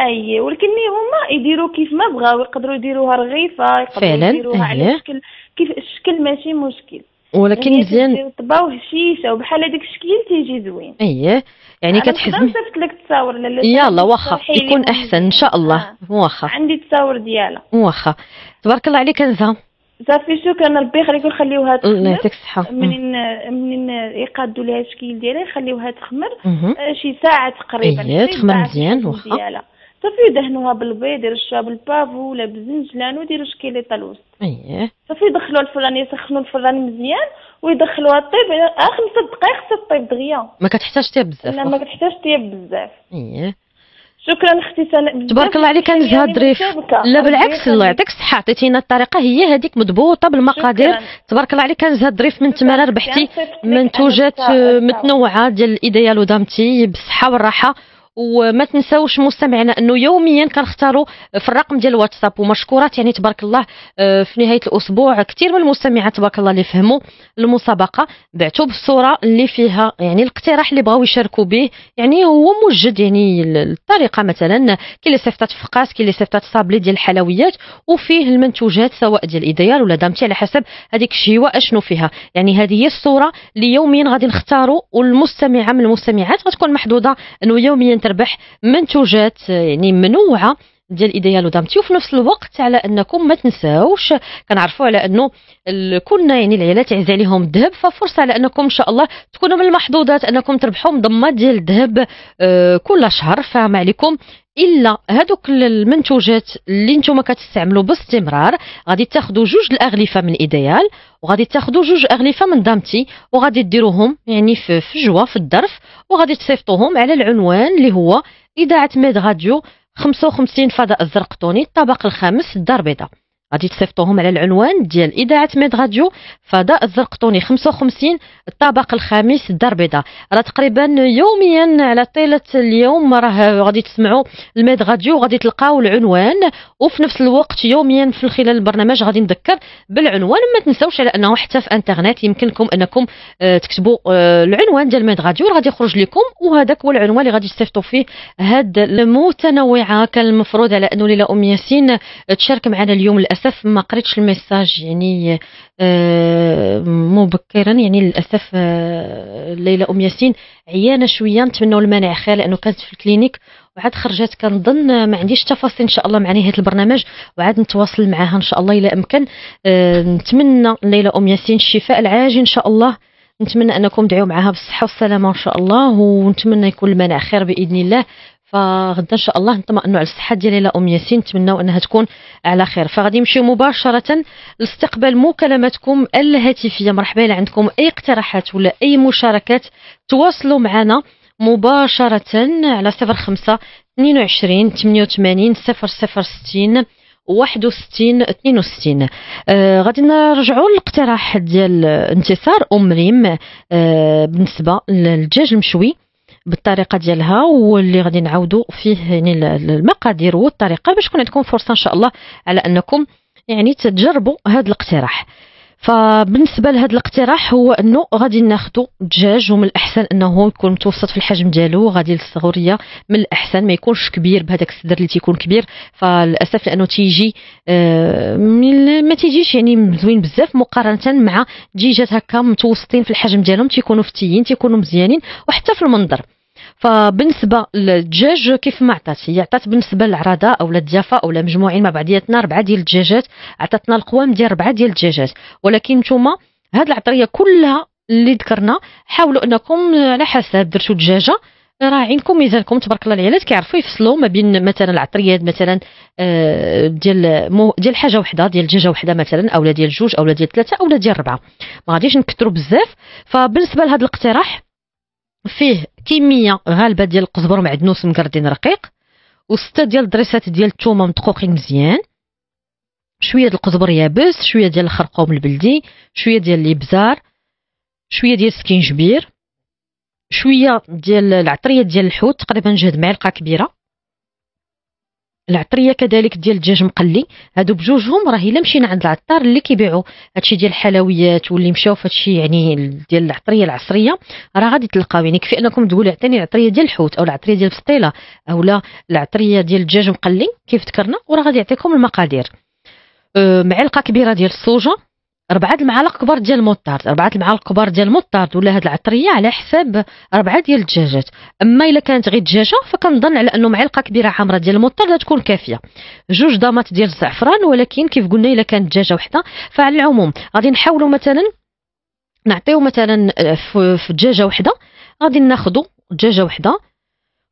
اييه. ولكن هما يديروا كيف ما بغاو، يقدروا يديروها رغيفه، يقدروا يديروها على شكل كيف الشكل، ماشي مشكل، ولكن مزيان طباوه هشيشه وبحال هذاك الشكل تيجي زوين، ايه. يعني كتحزمي. انا صيفط لك التصاور، يلا واخا يكون احسن ان شاء الله. آه. واخا عندي التصاور ديالها. واخا تبارك الله عليك نزهه، صافي شكرا، ربي يخليك. نخليوها تخمر، الله يعطيك الصحه، منين منين يقادوا لها الشكل ديالها يخليوها تخمر شي ساعه تقريبا، ايه تخمر مزيان، واخا صافي. دهنوها بالبيض، رشوها بالبافو ولا بالزنجلان، وديروا شكيليطه الوسط، ايه صافي. دخلوا الفران، يسخنوا الفران مزيان ويدخلوها طيب، على خمس دقائق حتى طيب دغيا، ما كتحتاجش طيب بزاف، لا ما كتحتاجش طيب بزاف، ايه. شكرا اختي سناء، تبارك الله عليك نزهه الظريف. لا بالعكس، الله يعطيك الصحه، عطيتينا الطريقه هي هذيك مضبوطه بالمقادير، تبارك الله عليك نزهه الظريف من تمارة. ربحتي منتوجات متنوعه ديال الايديال ودامتي، بالصحه والراحه. وما تنساوش مستمعينا انه يوميا كنختاروا في الرقم ديال الواتساب، ومشكورات يعني تبارك الله في نهايه الاسبوع كثير من المستمعات تبارك الله اللي فهموا المسابقه، بعثوا بالصوره اللي فيها يعني الاقتراح اللي بغاو يشاركوا به، يعني هو موجد يعني الطريقه، مثلا كاين اللي صيفطات فقاس، كاين اللي صيفطات صابلي ديال الحلويات، وفيه المنتوجات سواء ديال الايديال ولا دامتي على حسب هذيك الشيوه اشنو فيها. يعني هذه هي الصوره اللي يوميا غادي نختاروا، والمستمعه من المستمعات غتكون محظوظه انه يوميا تربح منتوجات يعني منوعه ديال ايديا ودامتي، وفي نفس الوقت على انكم ما تنساوش كنعرفوا على انه كنا يعني العيالات عزيز عليهم الذهب، ففرصه على انكم ان شاء الله تكونوا من المحظوظات انكم تربحوا مضمات ديال الذهب آه كل شهر. فما عليكم الا هذوك المنتوجات اللي نتوما كتستعملوا باستمرار، غادي تاخذوا جوج الاغلفه من ايديال وغادي تاخذوا جوج اغلفه من دامتي، وغادي ديروهم يعني في الجوا في الظرف، وغادي تصيفطوهم على العنوان اللي هو اذاعه ميد راديو خمسة وخمسين فضاء الزرقطوني الطابق الخامس الدار بيضاء. غادي تصيفطوهم على العنوان ديال اذاعه ميد راديو فضاء الزرقطوني خمسة وخمسين الطابق الخامس الدار بيضاء. راه تقريبا يوميا على طيله اليوم راه غادي تسمعوا الميد راديو وغادي تلقاو العنوان، وفي نفس الوقت يوميا في خلال البرنامج غادي نذكر بالعنوان. ما تنساوش على انه حتى في انترنت يمكنكم انكم تكتبوا العنوان ديال ميد راديو راه غادي يخرج لكم، وهذاك هو العنوان اللي غادي تصيفطوا فيه هاد المتنوعه. كان المفروض على انه ليلى ام ياسين تشارك معنا اليوم، للاسف ما قريتش الميساج يعني مبكرا، يعني للاسف ليلى ام ياسين عيانه شويه، نتمنوا المانع خير لانه كانت في الكلينيك وعاد خرجت كنظن. ما عنديش تفاصيل ان شاء الله مع نهايه البرنامج وعاد نتواصل معها ان شاء الله الا امكن. نتمنى ليلى ام ياسين الشفاء العاجل ان شاء الله، نتمنى انكم دعيو معها بالصحه والسلامه ان شاء الله، ونتمنى يكون المانع خير باذن الله. فغدا ان شاء الله نطمئنوا على الصحه ديال ليلى ام ياسين، نتمنوا انها تكون على خير. فغادي نمشيو مباشره لاستقبال مكالماتكم الهاتفيه. مرحبا، الا عندكم اي اقتراحات ولا اي مشاركات تواصلوا معنا مباشره على صفر خمسة اثنين وعشرين ثمانية وثمانين صفر صفر ستين واحد وستين اثنين وستين. آه غادي نرجعوا للاقتراح ديال انتصار ام ريم آه بالنسبه للدجاج المشوي بالطريقه ديالها، واللي غادي نعاودوا فيه يعني المقادير والطريقه باش تكون عندكم فرصه ان شاء الله على انكم يعني تجربوا هذا الاقتراح. فبالنسبه لهذا الاقتراح هو انه غادي ناخذوا دجاج، ومن الاحسن انه يكون متوسط في الحجم ديالو، غادي للصغوريه من الاحسن ما يكونش كبير بهذاك الصدر اللي تيكون كبير، فللاسف لانه تيجي آه ما تيجيش يعني زوين بزاف مقارنه مع دجاجات هكا متوسطين في الحجم ديالهم، تيكونوا فتيين تيكونوا مزيانين وحتى في المنظر. فبالنسبه للدجاج كيف ما عطات هي، عطات بالنسبه للعراضه او للضيافه او مجموعين مع بعضياتنا اربعه ديال الدجاجات، عطاتنا القوام ديال اربعه ديال الدجاجات، ولكن نتوما هاد العطريه كلها اللي ذكرنا حاولوا انكم على حسب درتوا دجاجه راه عينكم ميزانكم تبارك الله العيالات كيعرفوا يفصلوا ما بين مثلا العطريات مثلا آه ديال مو ديال حاجه وحده ديال دجاجه وحده مثلا اولا ديال جوج اولا ديال ثلاثه اولا ديال اربعه، ما غاديش نكثروا بزاف. فبالنسبه لهذا الاقتراح فيه كميه غالبه ديال القزبر ومعدنوس مقردين رقيق، وسته ديال الدريسات ديال الثومه مدقوقين مزيان، شويه ديال القزبر يابس، شويه ديال الخرقوم البلدي، شويه ديال الابزار، شويه ديال السكينجبير، شويه ديال العطريه ديال الحوت تقريبا جهد معلقه كبيره، العطريه كذلك ديال الدجاج مقلي. هادو بجوجهم راه الا مشينا عند العطار اللي كيبيعوا هادشي ديال الحلويات واللي مشاو فهادشي يعني ديال العطريه العصريه راه غادي تلقاو، يعني كفي انكم تقولي عطيني العطريه ديال الحوت او العطريه ديال البسطيله اولا العطريه ديال الدجاج مقلي كيف ذكرنا، وراه غادي يعطيكم المقادير. أه معلقه كبيره ديال الصوجه، اربعه المعالق كبار ديال الموطارد، اربعه المعالق كبار ديال الموطارد ولا هاد العطريه على حساب اربعه ديال الدجاجات. اما الا كانت غير دجاجه فكنظن على انه معلقه كبيره حمراء ديال الموطارد تكون كافيه، جوج ضامات ديال الزعفران، ولكن كيف قلنا الا كانت دجاجه وحده فعلى العموم غادي نحاولوا مثلا نعطيو مثلا في دجاجه وحده غادي ناخذوا دجاجه وحده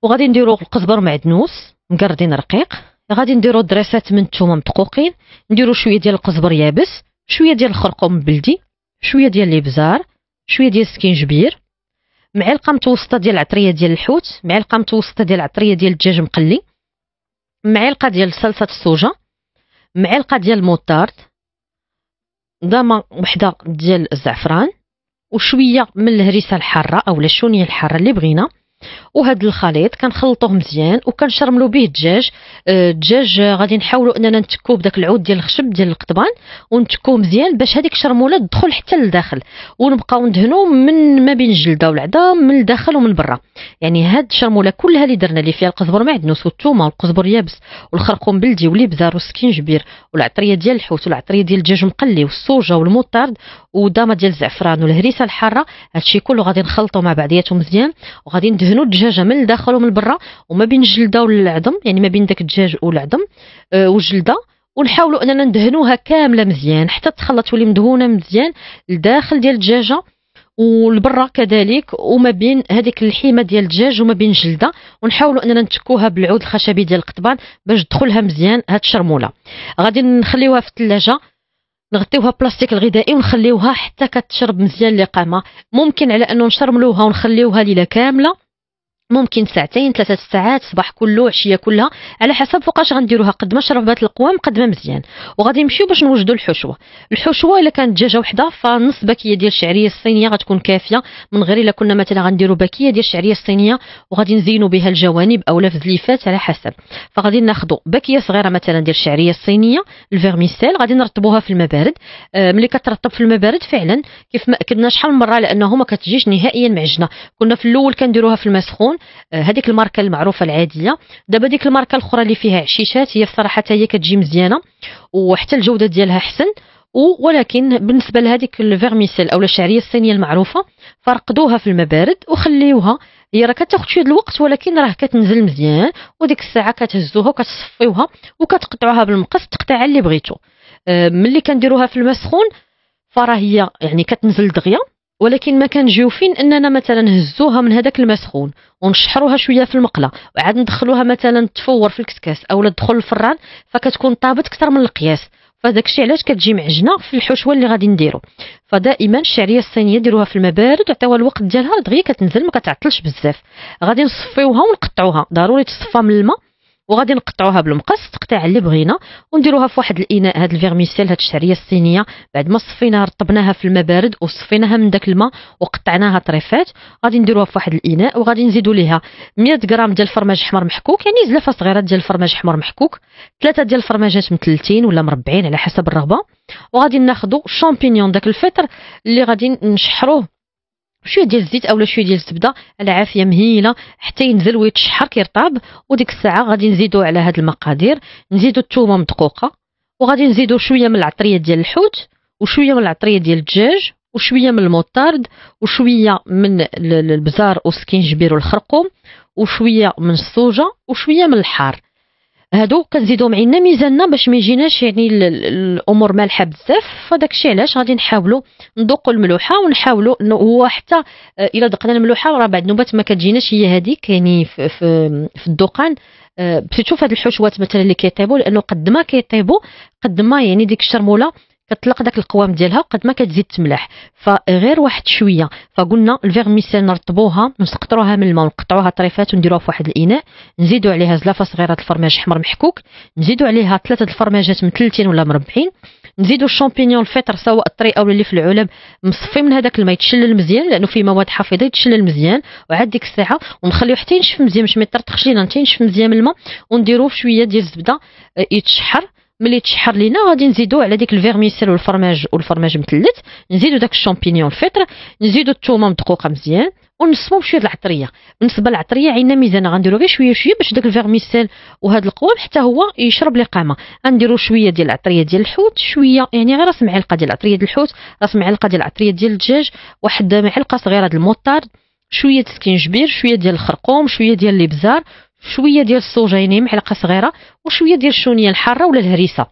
وغادي نديروا القزبر معدنوس مقردين رقيق، غادي نديروا دريسات من الثومه مدقوقين، نديروا شويه ديال القزبر يابس، شويه ديال الخرقوم بلدي، شويه ديال الابزار، شويه ديال السكينجبير، معلقه متوسطه ديال العطريه ديال الحوت، معلقه متوسطه ديال العطريه ديال الدجاج مقلي، معلقه ديال صلصه الصوجه، معلقه ديال الموطارد، ضامه وحده ديال الزعفران، وشويه من الهريسه الحاره او الشونيه الحاره اللي بغينا. وهذا الخليط كنخلطوه مزيان وكنشرملو به الدجاج. الدجاج غادي نحاولوا اننا نتكوه بداك العود ديال الخشب ديال القضبان ونتكوه مزيان باش هذيك الشرموله تدخل حتى للداخل، ونبقاو ندهنو من ما بين الجلده والعظام من الداخل ومن برا. يعني هاد الشرموله كلها اللي درنا اللي فيها القزبر معدنوس والثومه والقزبر يابس والخرقوم بلدي والابزار والسكينجبير والعطريه ديال الحوت والعطريه ديال الدجاج مقلي والصوجه والموطارد ودامه ديال الزعفران والهريسه الحاره، هادشي كله غادي نخلطو مع بعضياتهم مزيان وغادي ندهنو دهنوا الدجاجه من الداخل ومن برا، وما بين الجلده والعظم، يعني ما بين داك الدجاج والعظم أه والجلده، ونحاولوا اننا ندهنوها كامله مزيان حتى تخلى تولي مدهونه مزيان الداخل ديال الدجاجه والبرا كذلك، وما بين هذيك الحيمه ديال الدجاج وما بين الجلده، ونحاولوا اننا نتكوها بالعود الخشبي ديال القضبان باش تدخلها مزيان هاد الشرموله. غادي نخليوها في الثلاجه، نغطيوها بلاستيك الغذائي ونخليوها حتى كتشرب مزيان القامه. ممكن على انه نشرملوها ونخليوها ليله كامله، ممكن ساعتين ثلاثه ساعات، صباح كله عشيه كلها، على حسب فوقاش غنديروها. قد ما شربات القوام قد ما مزيان. وغادي نمشيو باش نوجدوا الحشوه. الحشوه الا كانت دجاجه وحده فنص باكيه ديال الشعريه الصينيه غتكون كافيه، من غير الا كنا مثلا غنديروا باكيه ديال الشعريه الصينيه وغادي نزينوا بها الجوانب او لا فزليفات على حسب. فغادي ناخذوا باكيه صغيره مثلا ديال الشعريه الصينيه الفيرميسيل، غادي نرطبوها في الماء بارد. آه ملي كترطب في الماء بارد فعلا كيف ما اكدنا شحال من مره لانه ما كتجيش نهائيا معجنه. كنا في الاول كنديروها في الماء سخون، هذيك الماركه المعروفه العاديه. دابا ديك الماركه الاخرى اللي فيها عشيشات هي بصراحه حتى هي كتجي مزيانه وحتى الجوده ديالها احسن، ولكن بالنسبه لهذيك الفيرميسيل او الشعريه الصينيه المعروفه فرقدوها في الماء بارد وخليوها. هي راه كتاخد شويه الوقت ولكن راه كتنزل مزيان، وديك الساعه كتهزوها وكتصفيوها وكتقطعوها بالمقص التقطيعه اللي بغيتو. ملي كنديروها في الماء سخون فراه هي يعني كتنزل دغيا، ولكن ما كنجيو فين اننا مثلا نهزوها من هذاك الماء سخون ونشحروها شويه في المقله وعاد ندخلوها مثلا تفور في الكسكاس او لا تدخل الفران، فكتكون طابت اكثر من القياس. فداك الشيء علاش كتجي معجنه في الحشوه اللي غادي نديرو. فدائما الشعريه الصينيه ديروها في الماء بارد وعطيوها الوقت ديالها دغيا كتنزل ما كتعطلش بزاف. غادي نصفيوها ونقطعوها، ضروري تصفى من الماء، وغادي نقطعوها بالمقص التقطيع اللي بغينا ونديروها في واحد الاناء. هاد الفيرميسيل هاد الشعريه الصينيه بعد ما صفيناها رطبناها في الماء بارد وصفيناها من داك الماء وقطعناها طريفات، غادي نديروها في واحد الاناء وغادي نزيدوا ليها مية غرام ديال الفرماج حمر محكوك، يعني زلافه صغيره ديال الفرماج حمر محكوك، ثلاثه ديال الفرماجات مثلثين ولا مربعين على حسب الرغبه. وغادي ناخذوا شامبينيون داك الفطر اللي غادي نشحروه شويه ديال الزيت اولا شويه ديال الزبده على عافيه مهيله حتى ينزل ويتشحر كيرطاب. وديك الساعه غادي نزيدو على هاد المقادير، نزيدو الثومه مدقوقه، وغادي نزيدو شويه من العطريه ديال الحوت وشويه من العطريه ديال الدجاج وشويه من الموطارد وشويه من البزار والسكينجبير والخرقوم وشويه من الصوجه وشويه من الحار. هادو كنزيدو معينا ميزاننا باش ما يجيناش يعني الامور مالحه بزاف. فداكشي علاش غادي نحاولوا ندوقوا الملوحه ونحاولوا انه هو حتى الا دقنا الملوحه راه بعد نوبات ما كتجيناش هي هذيك يعني في في, في الدوقان. باش تشوف هاد الحشوات مثلا اللي كيطيبوا لانه قد ما كيطيبوا قد ما يعني ديك الشرموله كتطلق داك القوام ديالها قد ما كتزيد تملح، فغير واحد شويه. فقلنا الفيرميسيل نرطبوها ونسقطروها من الماء ونقطعوها طريفات ونديروها في واحد الاناء، نزيدو عليها زلافه صغيره الفرماج حمر محكوك، نزيدو عليها ثلاثه الفرماجات مثلثين ولا مربعين، نزيدو الشامبينيون الفطر سواء الطري او اللي في العلب مصفي من هذاك الماء يتشلل مزيان لانه فيه مواد حافظه يتشلل مزيان. وعاد ديك الساعه ونخليوه حتى ينشف مزيان باش ما يطرطخش لينا، حتى ينشف مزيان من الماء، ونديروه شويه ديال الزبده يتشحر. ملي تشحر لينا غادي نزيدو على ديك الفيرميسيل والفرماج والفرماج مثلث، نزيدو داك الشامبينيون الفطر، نزيدو الثومه مدقوقه مزيان ونصبو بشويه العطريه. بالنسبه للعطريه عندنا ميزان غنديرو غير شويه شويه باش داك الفيرميسيل وهاد القوام حتى هو يشرب القامه. غنديرو شويه ديال العطريه ديال الحوت، شويه يعني غير راس معلقه ديال العطريه ديال الحوت، راس معلقه ديال العطريه ديال الدجاج، واحد معلقه صغيره ديال الموطارد، شويه سكينجبير، شويه ديال الخرقوم، شويه ديال الابزار، شويه ديال الصوجه يعني معلقه صغيره، وشويه ديال الشونيه الحاره ولا الهريسه،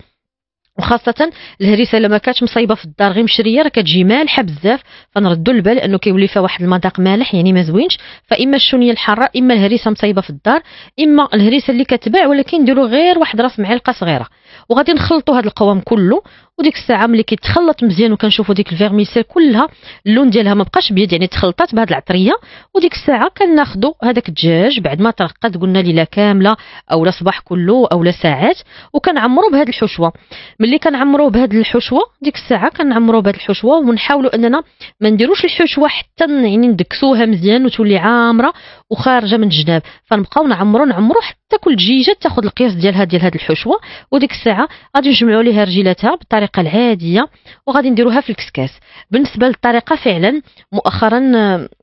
وخاصه الهريسه لما كانت مصايبه في الدار غير مشريه راه كتجي مالحه بزاف، فنردوا البال لانه كيولي فيها واحد المذاق مالح يعني ما زوينش. فاما الشونيه الحاره اما الهريسه مصايبه في الدار اما الهريسه اللي كتباع، ولكن نديروا غير واحد راس معلقه صغيره. وغادي نخلطوا هذا القوام كله، وديك الساعه ملي كيتخلط مزيان وكنشوفوا ديك الفيرميسيل كلها اللون ديالها ما بقاش بيض يعني تخلطات بهاد العطريه. وديك الساعه كناخذوا هذاك الدجاج بعد ما ترقد قلنا ليله كامله اولا صباح كله اولا ساعات، وكنعمروا بهاد الحشوه. ملي كنعمروه بهاد الحشوه ديك الساعه كنعمروه بهاد الحشوه ونحاولوا اننا ما نديروش الحشوه حتى يعني ندكسوها مزيان وتولي عامره وخارجه من الجناب، فنبقاو نعمروا نعمروا حتى كل دجيجه تاخذ القياس ديالها ديال هاد الحشوه. وديك الساعه غادي نجمعوا ليها رجيلاتها بالطريقه العاديه وغادي نديروها في الكسكاس. بالنسبه للطريقه فعلا مؤخرا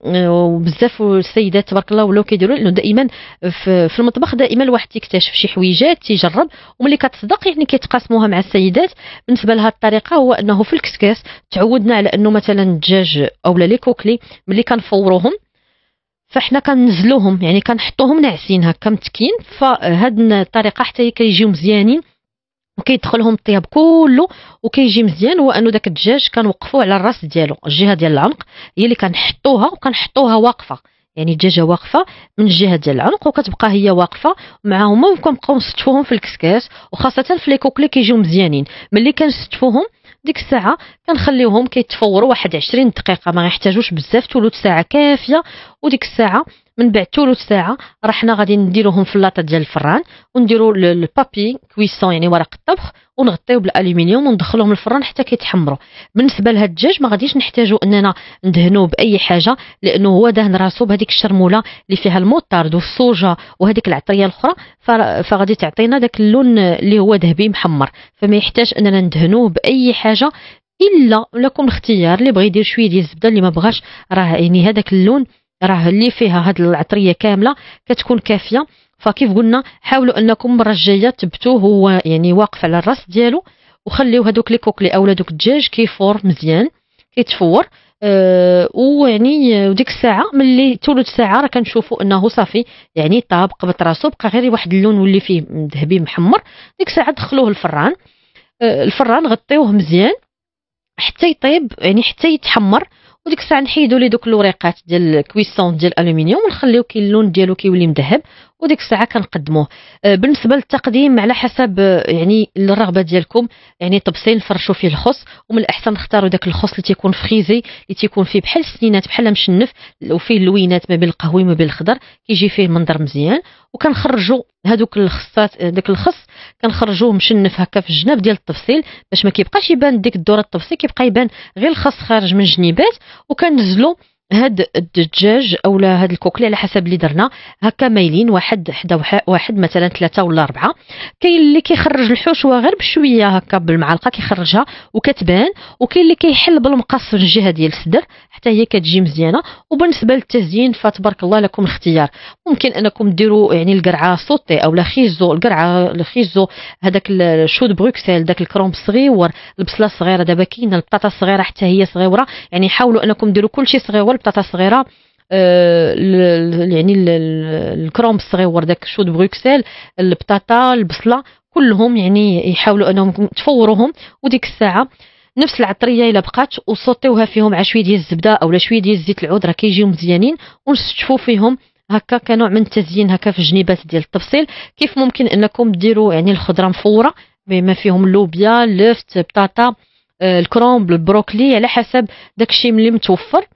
وبزاف السيدات تبارك الله ولاو كيديروا لانه دائما في المطبخ دائما الواحد تيكتشف شي حويجات تيجرب، وملي كتصدق يعني كيتقاسموها مع السيدات. بالنسبه لهاد الطريقه هو انه في الكسكاس تعودنا على انه مثلا الدجاج اولا لي كوكلي ملي كنفوروهم فاحنا كنزلوهم يعني كنحطوهم ناعسين هكا متكين، فهاد الطريقه حتى كيجيو مزيانين وكيدخلهم الطياب كله وكيجي مزيان. هو انه داك الدجاج كنوقفوه على الراس ديالو، الجهه ديال العنق هي اللي كنحطوها وكنحطوها واقفه، يعني الدجاجه واقفه من الجهه ديال العنق وكتبقى هي واقفه معاهم. ممكن نبقاو نستفوهم في الكسكاس وخاصه في لي كوكلي كيجيو مزيانين. ملي كنستفوهم ديك الساعه كنخليوهم كيتفوروا واحد عشرين دقيقه، ما يحتاجوش بزاف، ثلث ساعه كافيه. وديك الساعه من بعد ثلث ساعه راه حنا غادي نديروهم في اللاطه ديال الفران ونديروا البابي كويسون يعني ورق الطبخ ونغطيو بالالومنيوم وندخلوهم الفران حتى كيتحمروا. بالنسبه لهاد الدجاج ما غاديش نحتاجو اننا ندهنوه باي حاجه، لانه هو دهن راسو بهذيك الشرموله اللي فيها الموطارد والصوجه وهذيك العطريه الاخرى، فغادي تعطينا داك اللون اللي هو ذهبي محمر، فما يحتاج اننا ندهنوه باي حاجه. الا لكم الاختيار، اللي بغى يدير شويه ديال الزبده، اللي ما بغاش راه يعني هذاك اللون راه اللي فيها هاد العطريه كامله كتكون كافيه. فكيف قلنا حاولوا انكم المره الجايه تبتوه هو يعني واقف على الراس ديالو، وخليو هذوك لي كوكلي اولا دوك الدجاج كيفور مزيان كيتفور. أه ويعني وديك الساعه ملي ثلث ساعه راه كنشوفوا انه صافي يعني طاب قبط راسو، بقى غير واحد اللون واللي فيه ذهبي محمر. ديك الساعه دخلوه الفران، أه الفران غطيوه مزيان حتى يطيب يعني حتى يتحمر. وديك الساعه نحيدوا لي دوك الوريقات ديال الكويسون ديال الالومنيوم ونخليو كي اللون ديالو كيولي مذهب، وديك الساعه كنقدموه. بالنسبه للتقديم على حسب يعني الرغبه ديالكم، يعني طبسين فرشوا فيه الخص، ومن الاحسن نختاروا داك الخص اللي تيكون فريزي اللي تيكون فيه بحال السنينات بحال مشنف وفيه اللوينات ما بين القهوي ما بين الخضر، كيجي فيه منظر مزيان. وكنخرجوا هذوك الخصات داك الخص كنخرجوه مشنف هكا في الجناب ديال التفصيل باش ما كيبقاش يبان ديك الدوره الطبسي، كيبقى يبان غير الخص خارج من الجنيبات. وكنزلوا هاد الدجاج اولا هاد الكوكلي على حسب اللي درنا هكا مايلين واحد حدا واحد مثلا ثلاثه ولا اربعه. كاين اللي كيخرج الحشوه غير بشويه هكا بالمعلقه كيخرجها وكتبان، وكاين اللي كيحل بالمقص في الجهه ديال الصدر حتى هي كتجي مزيانه. وبالنسبه للتزيين فتبارك الله لكم الاختيار، ممكن انكم ديروا يعني القرعه صوتي اولا خيزو، القرعه الخيزو هذاك الشو د بروكسل، داك الكروم صغيور، البصله صغيره دابا كاينه، البطاطا صغيره حتى هي صغيوره، يعني حاولوا انكم ديروا كلشي صغيور، البطاطا صغيره آه يعني الكروم الصغيور داك شو د بروكسل، البطاطا، البصله، كلهم يعني يحاولوا انهم تفوروهم. وديك الساعه نفس العطريه الا بقات وصوتيوها فيهم على شويه ديال الزبده اولا شويه ديال زيت العود، راه كيجيو مزيانين. ونستشفوا فيهم هكا كنوع من التزيين هكا في الجنيبات ديال التفصيل. كيف ممكن انكم ديروا يعني الخضره مفوره بما فيهم اللوبيا، اللفت، بطاطا، آه الكرومب، البروكلي، على حسب داكشي اللي متوفر.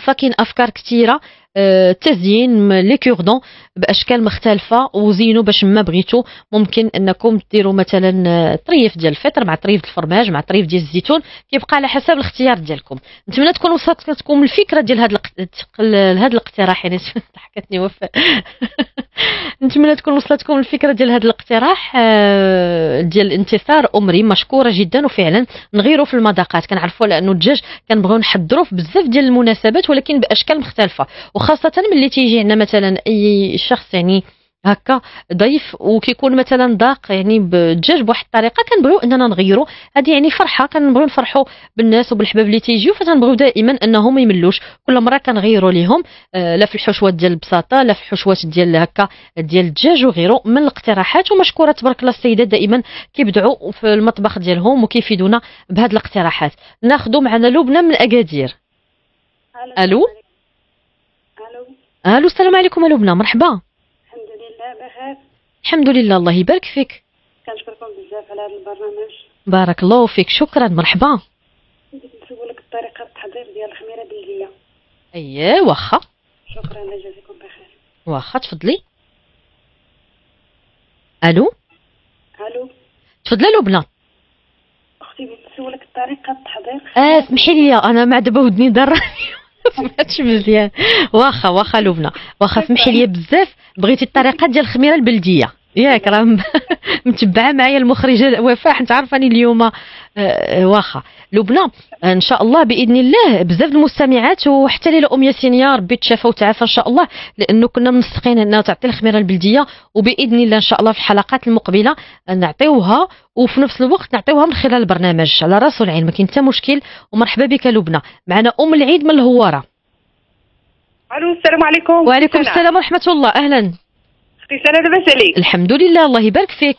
فكاين افكار كثيره أه تزيين لي كوردون باشكال مختلفه، وزينوا باش ما بغيتو. ممكن انكم ديروا مثلا طريف ديال الفطر مع طريف الفرماج مع طريف ديال الزيتون، كيبقى على حسب الاختيار ديالكم. نتمنى تكون وصلت لكم الفكره ديال هذا هذا الاقتراح، يعني ضحكتني وفاء نتمنى تكون وصلت لكم الفكره ديال هذا الاقتراح ديال انتصار امري، مشكوره جدا. وفعلا نغيروا في المذاقات، كنعرفوا لانه الدجاج كنبغيو نحضروا في بزاف ديال المناسبات ولكن باشكال مختلفه، وخاصه ملي تيجي عندنا مثلا اي شخص يعني هكا ضيف وكيكون مثلا ضاق يعني بالدجاج بواحد الطريقه، كنبغيو اننا نغيروا. هذه يعني فرحه، كنبغيو نفرحوا بالناس وبالحباب اللي تيجيو، فتنبغيو دائما انهم ما يملوش، كل مره كنغيروا ليهم آه لا في الحشوات ديال البساطه لا في الحشوات ديال هكا ديال الدجاج وغيره من الاقتراحات. ومشكوره تبارك الله السيدات دائما كيبدعوا في المطبخ ديالهم وكيفيدونا بهاد الاقتراحات. ناخذوا معنا لبنى من اكادير. الو الو السلام عليكم لبنى، مرحبا. الحمد لله بخير. الحمد لله الله يبارك فيك. كنشكركم بزاف على هذا البرنامج. بارك الله فيك، شكرا، مرحبا. بغيت نسولك الطريقه التحضير ديال الخميره بالليه. اييه واخا. شكرا جزاكم بخير. واخا تفضلي. الو الو تفضلي لبنى. اختي بغيت نسولك الطريقه التحضير. اه سمحي لي انا مع دابا ودني ضرني سمعتش مزيان. واخا واخا لبنى، واخا سمحي لي بزاف. بغيتي الطريقه ديال الخميره البلديه ياك؟ راه متبعه معايا المخرجه وفاء، حيت عارفاني اليوم. واخا لبنى ان شاء الله باذن الله بزاف المستمعات وحتى ليلى ام ياسين يا ربي تشافى وتعافى ان شاء الله، لانه كنا منسقين انها تعطي الخميره البلديه، وباذن الله ان شاء الله في الحلقات المقبله نعطيوها، وفي نفس الوقت نعطيوها من خلال البرنامج على راس والعين، ما كاين حتى مشكل. ومرحبا بك لبنى. معنا ام العيد من الهواره. الو السلام عليكم. وعليكم السلام ورحمه الله. اهلا اختي سناء، لاباس عليك؟ الحمد لله الله يبارك فيك.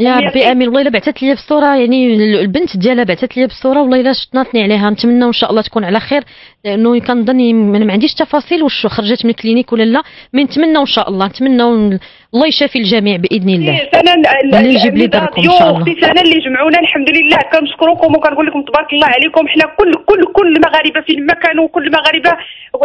يا ربي امين، والله الا بعثت لي بالصوره، يعني البنت ديالها بعثت لي بالصوره، والله الا شطناتني عليها. نتمنى ان شاء الله تكون على خير، لانه كنظن انا ما عنديش تفاصيل واش خرجت من الكلينيك ولا لا، مي نتمنى ان شاء الله، نتمنى الله يشافي الجميع باذن الله. انا اللي نجيب لي داركم ان شاء الله. اختي سناء اللي جمعونا الحمد لله، كنشكركم وكنقول لكم تبارك الله عليكم، حنا كل كل كل المغاربه فين ما كانوا، كل المغاربه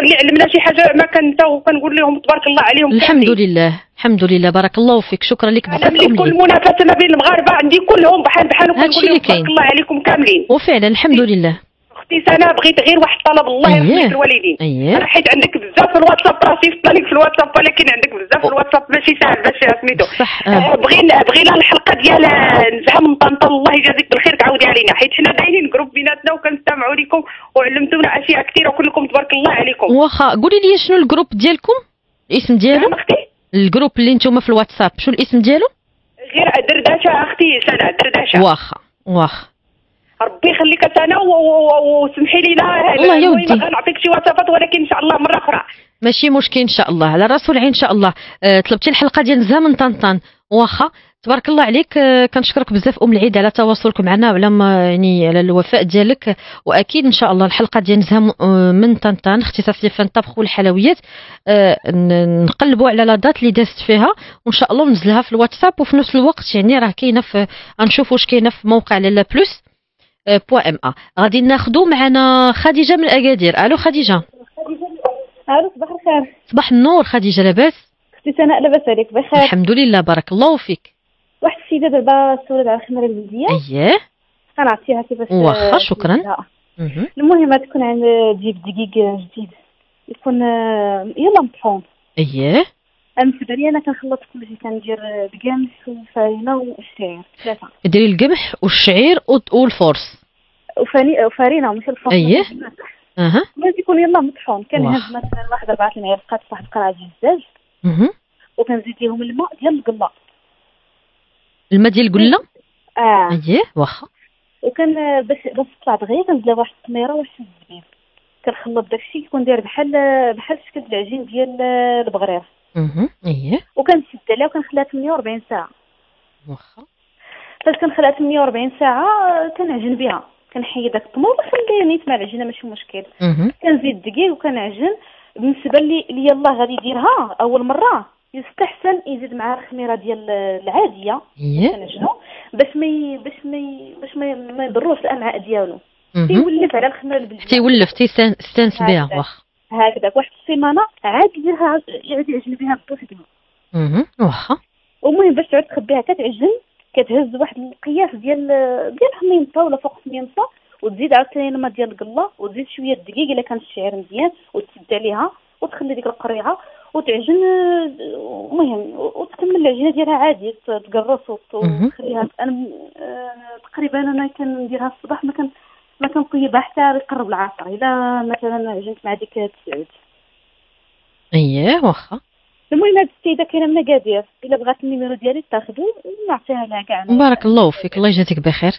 اللي علمنا شي حاجه ما كنتو وكنقول لهم تبارك الله عليهم. الحمد لله الحمد لله بارك الله فيك، شكرا لك بزاف. كل منافسه ما بين المغاربه عندي كلهم بحال بحال، وكنقول لهم تبارك الله عليكم كاملين. وفعلا الحمد لله. اختي سناء بغيت غير واحد الطلب الله يرحم الوالدين. انا حيت عندك بزاف في الواتساب، راه صيفطت لك في الواتساب، ولكن عندك بزاف في الواتساب ماشي ساهل باش سميتو. صح. بغي بغينا الحلقه ديال نزهه من طنطا، الله يجازيك بالخير تعاودي علينا، حيت حنا دايرين جروب بيناتنا وكنستمعوا لكم وعلمتونا اشياء كثيره كلكم تبارك الله عليكم. واخا قولي لي شنو الجروب ديالكم؟ الاسم ديالو؟ الجروب اللي نتوما في الواتساب شو الاسم ديالو؟ غير دردشه اختي سناء، دردشه. واخا واخا ربي يخليك سناء وسمحي لينا، الله يودي غنعطيك شي وصفات، ولكن ان شاء الله مره اخرى ماشي مشكل ان شاء الله، على راس والعين ان شاء الله. أه طلبتي الحلقه ديال نزهه من طنطان، واخا تبارك الله عليك. أه كنشكرك بزاف ام العيد على تواصلك معنا وعلى يعني على الوفاء ديالك، واكيد ان شاء الله الحلقه ديال نزهه من طنطان اختصاص لي فن الطبخ والحلويات، أه نقلبوا على لا دات اللي دازت فيها وان شاء الله ننزلها في الواتساب، وفي نفس الوقت يعني راه كاينه في غنشوف واش كاينه في موقع لالا بلوس بوا ام ا. غادي ناخذوا معنا خديجه من اكادير. الو خديجه. الو صباح الخير. صباح النور خديجه، لاباس؟ اختي سناء لاباس عليك بخير الحمد لله بارك الله فيك. واحد السيده دابا سولات على الخمره البلديه. اييه غنعطيها كيفاش. واخا شكرا. المهم تكون عند تجيب دقيق جديد يكون يلا مطحون. اييه بالنسبه لي انا كنخلط كلشي، كندير القمح والفرينه والشعير ثلاثه. ديري القمح والشعير والفورس وفرينه وفرينه وماشي الفورس. اييه اها باش يكون يلا مطحون. كنهز مثلا واحد اربعه المعلقات واحد القرعه ديال الدجاج اها وكنزيد لهم الماء ديال القله. الماء ديال القله؟ اه اييه واخا. وكان باش باش تطلع دغيا كنزيد لها واحد التميره وواحد الزبيب، كنخلط داكشي كيكون داير بحال بحال شكل العجين ديال البغرير. اها اييه وكنشد عليها وكنخليها ثمانية وأربعين ساعه. واخا فاش كنخليها ثمانية وأربعين ساعه كنعجن بها، كنحيد داك التمور وخليه نيت مع العجينه ماشي مشكل. كنزيد الدقيق وكنعجن. بالنسبه لي يلاه غادي يديرها اول مره يستحسن يزيد معها الخميره ديال العاديه كنعجنو باش ما باش ما باش ما يضروش الامعاء ديالو، تيولف على الخميره البلديه، تيولف تيستانس بها. واخا هكذاك واحد السيمانه عاد يديرها، يعاد يعجن بها بوحدها. اها واخا. المهم باش تعود تخبيها كتعجن، كتهز واحد القياس ديال ديال حميمصه ولا فوق حميمصه، وتزيد عاوتاني الماء ديال القله، وتزيد شويه الدقيق الا كان الشعير مزيان، وتسد عليها وتخلي ديك القريعه وتعجن. المهم وتكمل العجينه ديالها عادي تقرص وتخليها. انا تقريبا انا كنديرها في الصباح، ما كان ما كنطيبها حتى يقرب العصر، الا مثلا عجنت مع ديك تسعود. اييه واخا. المهم هاد السيده كاينه من اكادير، الا بغات النيميرو ديالي تاخذو ونعطيها لها كاع. بارك الله فيك الله يجازيك بخير.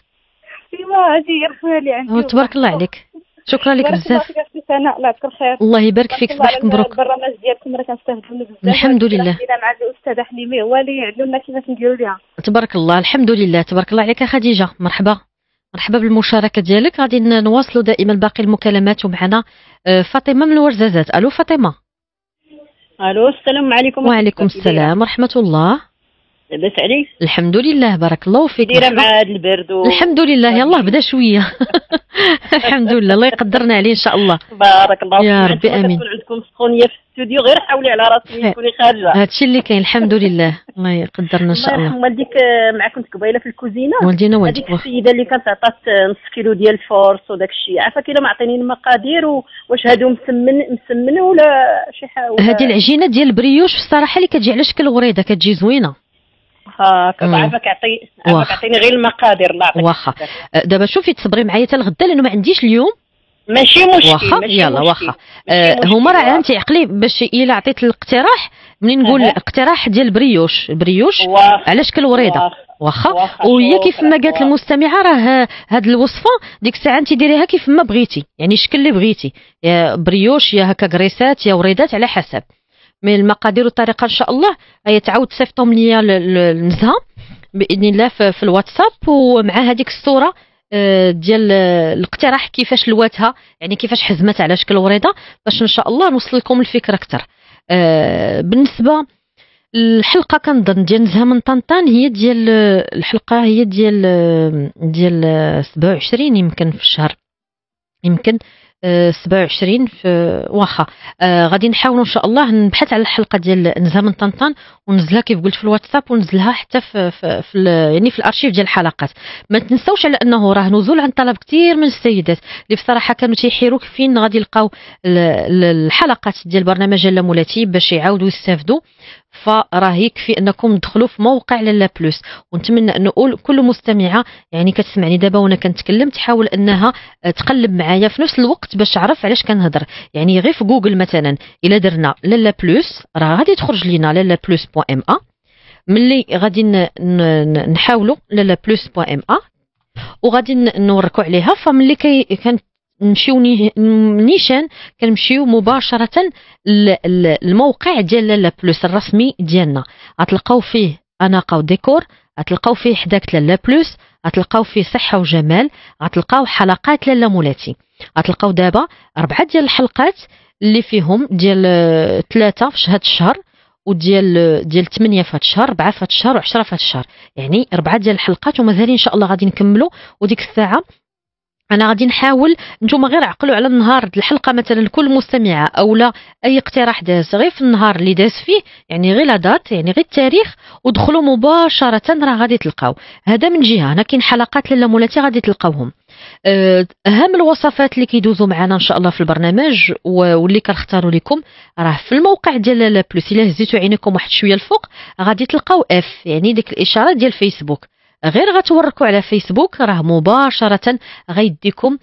ايوا هادي هي الخميره اللي عندي. تبارك الله عليك، شكرا لك بزاف. الله يبارك فيك، صباحك مبروك. البرنامج ديالكم راه كنستافدوا منه بزاف الحمد لله. مع الاستاذه حليمه هو اللي علمنا كيفاش نديرو ليها. تبارك الله الحمد لله تبارك الله عليك خديجه، مرحبا مرحبا بالمشاركه ديالك. غادي نواصلوا دائما باقي المكالمات، ومعنا فاطمه من الورزازات. الو فاطمه. الو السلام عليكم. وعليكم السلام ورحمه الله. لاباس عليك؟ الحمد لله بارك الله فيك. دايره مع هذا البرد و... الحمد لله يلاه بدا شويه. الحمد لله الله يقدرنا عليه ان شاء الله. بارك الله فيك يا ربي امين. تكون عندكم سخونيه في الاستوديو غير حاولي على راسك تكوني خارجه. هادشي اللي كاين الحمد لله الله يقدرنا ان شاء الله. والديك معاكم قبيله في الكوزينه. والدينا والديك. هذيك السيده اللي كانت عطات نص كيلو ديال الفورس وداك الشيء، عافاك الا ما عطيني المقادير، واش هادو مسمن مسمن ولا شي حاجه؟ هذه العجينه ديال البريوش الصراحه اللي كتجي على شكل وريده كتجي زوينه. هكذا عافاك اعطي عافاك اعطيني غير المقادير الله يعطيك. واخا دابا شوفي تصبري معايا حتى الغدا لانه ما عنديش اليوم. ماشي مشكل واخا يلا واخا هما راه عام تعقلي باش الا عطيت الاقتراح منين نقول اقتراح ديال بريوش بريوش على شكل وريضه واخا وهي كيف ما قالت المستمعه راه هاد الوصفه ديك الساعه انت ديريها كيف ما بغيتي يعني شكل اللي بغيتي يا بريوش يا هكا كريسات يا وريضات على حسب من المقادير والطريقه ان شاء الله. هي تعاود تصيفطهم ليا لنزهه باذن الله في الواتساب ومع هذيك الصوره ديال الاقتراح كيفاش لواتها يعني كيفاش حزمت على شكل وريضه باش ان شاء الله نوصل لكم الفكره اكثر. بالنسبه الحلقه كنظن ديال نزهه من طنطان هي ديال الحلقه هي ديال ديال سبعة وعشرين يمكن في الشهر يمكن سبعة وعشرين في واخا آه غادي نحاولوا ان شاء الله نبحث على الحلقه ديال نزهه من طنطان وننزلها كيف قلت في الواتساب وننزلها حتى في, في, في يعني في الارشيف ديال الحلقات. ما تنساوش على انه راه نزول عن طلب كثير من السيدات اللي بصراحه كانوا تيحيروا فين غادي يلقاو الحلقات ديال برنامج لالا مولاتي باش يعاودوا يستافدوا فراه يكفي انكم تدخلوا في موقع لالا بلوس. ونتمنى ان نقول كل مستمعه يعني كتسمعني دابا وانا كنتكلم تحاول انها تقلب معايا في نفس الوقت باش تعرف علاش كنهضر يعني غير في جوجل مثلا الا درنا لالا بلوس راه غادي تخرج لينا لالا بلوس بوان ام ا ملي غادي نحاولوا لالا بلوس بوان ام ا وغادي نوركوا عليها فملي كان نمشيو نيشان كنمشيو مباشره للموقع ديال لالا بلوس الرسمي ديالنا غتلقاو فيه اناقه وديكور غتلقاو فيه حداك لالا بلوس غتلقاو فيه صحه وجمال غتلقاو حلقات لالا مولاتي غتلقاو دابا اربعه ديال الحلقات اللي فيهم ديال ثلاثه في هذا الشهر وديال ديال ثمانية في هذا الشهر أربعة في هذا الشهر وعشرة في هذا الشهر يعني اربعه ديال الحلقات ومازال ان شاء الله غادي نكملوا. وديك الساعه انا غادي نحاول نتوما غير عقلوا على النهار الحلقه مثلا كل مستمعه اولا اي اقتراح داز غير في النهار اللي داز فيه يعني غير لا دات يعني غير التاريخ ودخلوا مباشره راه غادي تلقاو هذا من جهه. هنا كاين حلقات لالا مولاتي غادي تلقاوهم اهم الوصفات اللي كيدوزوا معنا ان شاء الله في البرنامج واللي كنختاروا لكم راه في الموقع ديال لالا بلوس. الا هزيتوا عينيكم واحد شويه الفوق غادي تلقاو اف يعني ديك الاشاره ديال فيسبوك غير غتوركوا على فيسبوك راه مباشره غيديكم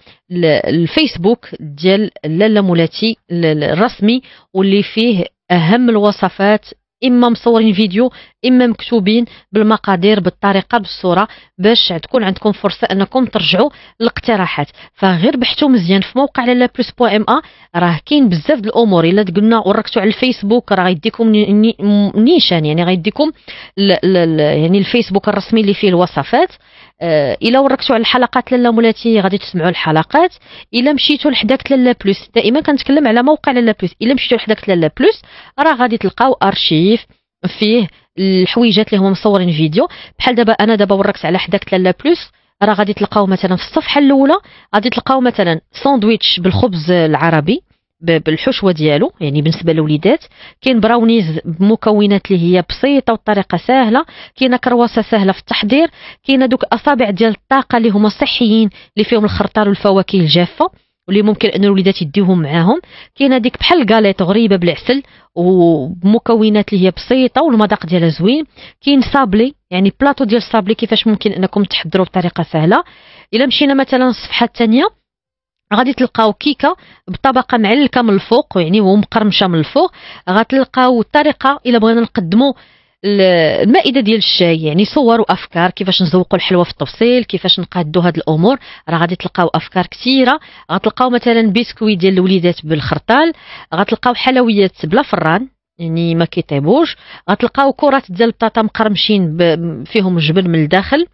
الفيسبوك ديال لالا مولاتي الرسمي واللي فيه اهم الوصفات اما مصورين فيديو اما مكتوبين بالمقادير بالطريقه بالصوره باش تكون عندكم فرصه انكم ترجعوا للاقتراحات. فغير بحثوا مزيان في موقع لالا بلوس بوان ام ا راه كاين بزاف د الامور الا قلنا وركتوا على الفيسبوك راه غيديكم نيشان يعني غيديكم يعني الفيسبوك الرسمي اللي فيه الوصفات. الا وركتوا على الحلقات لالا مولاتي غادي تسمعوا الحلقات. الا مشيتوا لحداك لالا بلوس دائما كنتكلم على موقع لالا بلوس الا مشيتوا لحداك لالا بلوس راه غادي تلقاو ارشيف فيه الحويجات اللي هما مصورين فيديو بحال دابا انا دابا وركت على حداك لالا بلوس راه غادي تلقاو مثلا في الصفحه الاولى غادي تلقاو مثلا ساندويتش بالخبز العربي بالحشوه ديالو يعني بالنسبه للوليدات كاين براونيز بمكونات اللي هي بسيطه وطريقه سهله كاينه كرواسه سهله في التحضير كاينه دوك الاصابع ديال الطاقه اللي هما صحيين اللي فيهم الخرطال والفواكه الجافه واللي ممكن ان الوليدات يديوهم معاهم كاينه ديك بحال كاليط غريبه بالعسل ومكونات اللي هي بسيطه والمذاق ديالها زوين كاين صابلي يعني بلاطو ديال الصابلي كيفاش ممكن انكم تحضروه بطريقه سهله. الا مشينا مثلا الصفحه الثانيه غادي تلقاو كيكه بطبقه معلكه من الفوق يعني ومقرمشه من الفوق غتلقاو الطريقه الا بغينا نقدموا المائده ديال الشاي يعني صور وافكار كيفاش نزوقوا الحلوه في التفصيل كيفاش نقادوا هاد الامور راه غادي تلقاو افكار كثيره. غتلقاو مثلا بسكوي ديال الوليدات بالخرطال غتلقاو حلويات بلا فران يعني ما كيطيبوش غتلقاو كرات ديال البطاطا مقرمشين فيهم الجبن من الداخل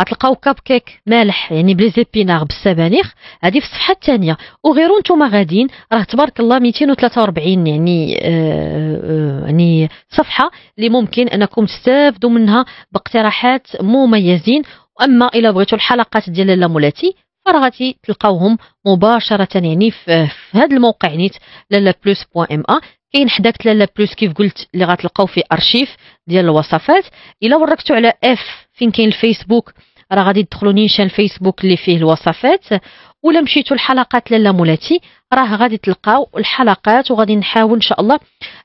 غتلقاو كاب كيك مالح يعني بلي زيبينار بالسبانخ هذه في الصفحه الثانيه. وغيرو نتوما غاديين راه تبارك الله مئتين وثلاثة وأربعين يعني آه يعني صفحه اللي ممكن انكم تستافدوا منها باقتراحات مميزين. واما الا بغيتوا الحلقات ديال لالا مولاتي فراه غادي تلقاوهم مباشره يعني في هذا الموقع نيت لالا بلوس بوان ام ا كاين حداك لالا بلوس كيف قلت اللي غتلقاو فيه ارشيف ديال الوصفات. الا وركتوا على اف فين كاين الفيسبوك راه غادي تدخلوا نيشان الفيسبوك اللي فيه الوصفات، ولا مشيتوا لحلقات لالا مولاتي راه غادي تلقاو الحلقات، وغادي نحاول ان شاء الله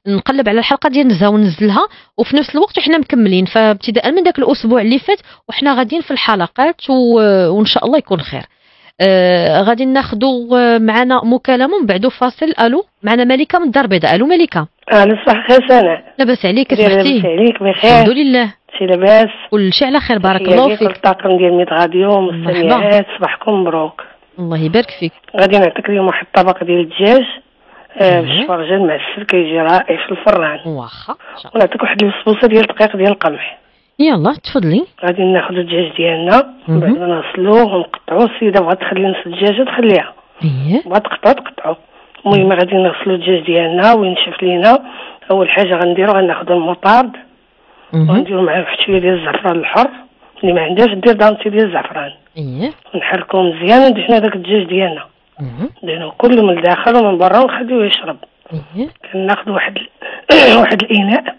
نقلب على الحلقه ديال نزهه وننزلها، وفي نفس الوقت وحنا مكملين. فابتداء من داك الاسبوع اللي فات وحنا غاديين في الحلقات، وان شاء الله يكون خير. آه غادي ناخذوا معنا مكالمه من بعدو فاصل. الو، معنا ملكه من الدار البيضاء. الو ملكه. الو صباح خير سناء. لاباس عليك سمحتي؟ عليك بخير الحمد لله. شي لاباس؟ كل شيء على خير بارك الله فيك. الطاقم ديال ميت راديو مستمعات صباحكم مبروك. الله يبارك فيك. غادي نعطيك اليوم واحد الطبق ديال الدجاج بالشفرجان مع السل، كيجي رائع في الفران. واخا. ونعطيك واحد البسبوسه ديال الدقيق ديال القمح. يلا تفضلي. غادي ناخذ الدجاج ديالنا من بعد ما نغسلوه ونقطعوه. السيده بغات تخلي نص الدجاجه تخليها. اييه. بغات تقطعو تقطعو. المهم غادي نغسلو الدجاج ديالنا وينشف لينا. أول حاجه غنديرو غناخذو المطارد ونديرو معاه واحد شويه ديال الزعفران الحر، اللي ما عندهاش دير دانتي ديال الزعفران. اييه. ونحركو مزيان وندهنو داك الدجاج ديالنا. ندهنو كله من الداخل ومن برا ونخليوه يشرب. اييه. كناخذ واحد واحد الاناء،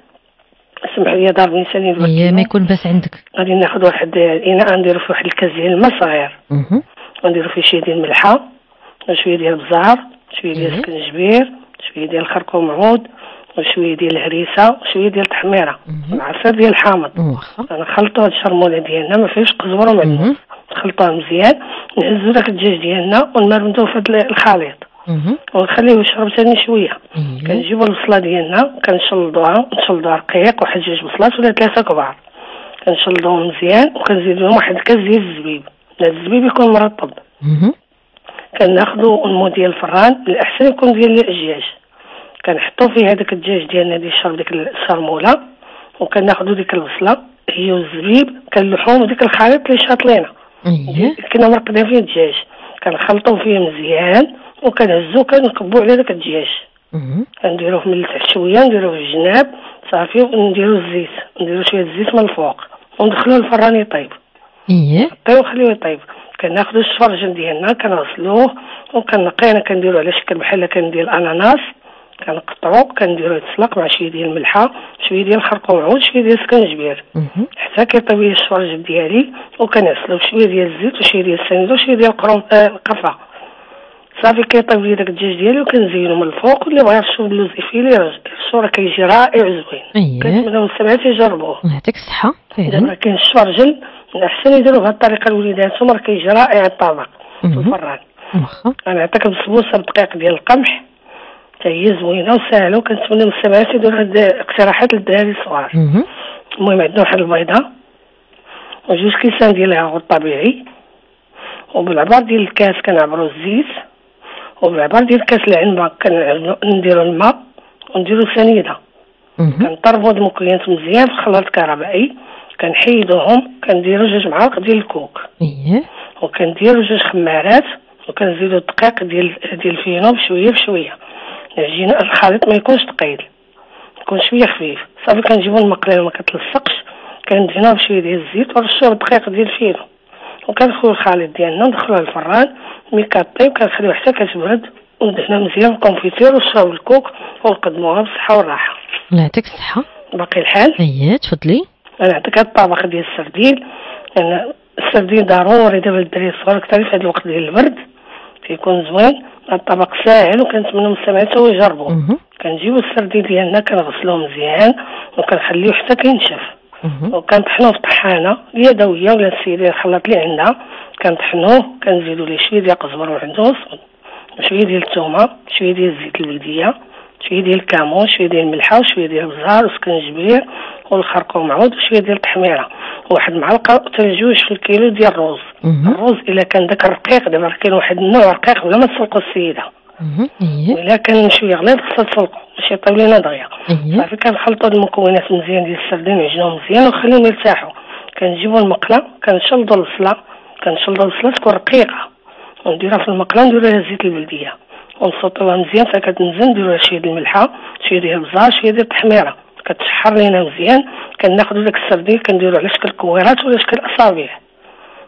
سمحوا لي ضاربني ثاني الوقت. اييه ما يكون باس عندك. غادي ناخذ واحد الاناء نديرو فيه واحد الكاس ديال الماء صغير. اها. ونديرو فيه شويه ديال الملحه وشويه ديال البزار، شويه ديال الكنجبير، شويه ديال الخرقوم عود، وشويه ديال الهريسه، وشويه ديال التحميره، والعصير ديال الحامض. غنخلطو هاد الشرموله ديالنا ما فيهش قزبر ومعدنوس. نخلطوها مزيان، نهزو داك الدجاج ديالنا ونمرمدوه في هاد الخليط ونخليه يشرب ثاني شويه. كنجيبو البصله ديالنا كنشلضوها، نشلضوها رقيق واحد جوج بصلات ولا ثلاثه كبار، كنشلضوهم مزيان وكنزيد لهم واحد الكاس ديال الزبيب. الزبيب يكون مرطب. كناخدو المو ديال الفران، الأحسن يكون ديال الدجاج، كنحطو فيه هداك الدجاج ديالنا اللي شرب ديك الشرمولة، وكناخدو ديك البصلة هي والزبيب كنلوحوهم ديك الخليط اللي شاط لينا كنا مرقدين فيه الدجاج، كنخلطو فيه مزيان وكنهزو كنكبو على داك الدجاج. كنديروه من التحت شوية، نديروه في الجناب صافي، ونديرو الزيت، نديرو شوية الزيت من الفوق وندخلوه الفران يطيب. إيه طيب خليوه يطيب. كناخدو الشفرجان ديالنا كنغسلوه وكنقيه، انا كنديرو على شكل بحال كندير الاناناس، كنقطعو كنديرو يتسلق مع شويه ديال الملحه، شويه ديال الخرقوم عود، شويه ديال السكنجبير حتى كيطيب لي الشفرجان ديالي، وكنعسلو بشويه ديال الزيت وشويه ديال السميد وشويه ديال القرون القرفه صافي. كيطيب لي داك الدجاج ديالي وكنزينو من الفوق، واللي بغا يشوف اللوز إفيلي يرجع الصوره كيجي رائع وزوين. كنتمناو السبعات يجربوه. يعطيك الصحه. دابا كاين الشفرجان، الأحسن يديرو بهاد الطريقة لوليداتهم راه كيجي رائع الطبق في الفران. واخا. غنعطيك بسبوسة بدقيق ديال القمح حتى هي زوينة وساهلة، وكنتمنى من السمعات يديرو هاد الاقتراحات للدراري الصغار. المهم عندنا واحد البيضة وجوج كيسان ديال الياغور الطبيعي، وبالعبار ديال الكاس كنعبرو الزيت، وبالعبار ديال الكاس العنبة كنديرو الماء ونديرو سنيدة. كنطربو هاد المكونات مزيان في الخلاط الكهربائي، كنحيدوهم كنديرو جوج معالق ديال الكوك. اييه. وكنديرو جوج خمارات وكنزيدو الدقيق ديال ديال الفينو بشويه بشويه، العجينه الخليط ما يكونش ثقيل، يكون شويه خفيف صافي. كنجيبو المقله ما كتلصقش، كندهنوها بشويه ديال الزيت ونرشوها بالدقيق ديال الفينو، وكنخويو الخليط ديالنا ندخلوه للفران. ملي كطيب كنخليوه حتى كتبرد، وندهنوها مزيان بالكونفيتير ونشربو الكوك ونقدموها بالصحه والراحه. الله يعطيك الصحه. باقي الحال. اييه تفضلي. أنا نعطيك هاد الطبق ديال السردين، لأن يعني السردين ضروري دابا للدراري الصغار كثر في هاد الوقت ديال البرد، كيكون زوين. هاد الطبق ساهل وكنتمنى من السمعات تا هو يجربوه. كنجيبو السردين ديالنا كنغسلوه مزيان وكنخليوه حتى كينشف، وكنطحنوه في طحانة اليدوية ولا السيدة ديال الخلاط اللي عندها، كنطحنوه كنزيدو ليه شوية ديال قزبر وعندوس وشوية ديال التومة، شوية ديال الزيت البلدية، شوية ديال الكامون، شوية ديال الملحة، وشوية ديال البزار والسكنجبير والخرقوم عود، وشوية ديال التحميرة، واحد معلقة حتى جوج في الكيلو ديال الروز. الروز إلا كان داك الرقيق، دابا راه كاين واحد النوع رقيق بلا ما تسلقو السيدة. وإلا كان شوية غليظ خصها تسلقو باش يطيب لينا دغيا. صافي كنخلطو هاد المكونات مزيان ديال السردين ونعجنوهم مزيان ونخليهم يرتاحو. كنجيبو المقلة كنشلضو البصلة، كنشلضو البصلة تكون رقيقة ونديرها في المقلة، نديرو ليها الزيت البلدية ونسوطوها مزيان، فا كتنزل نديرو لها شوية ديال الملحة، شوية ديال البزار، شوية ديال التحميرة، كتشحر لينا مزيان. كناخدو داك السردين كنديروه على شكل كويرات ولا شكل اصابع،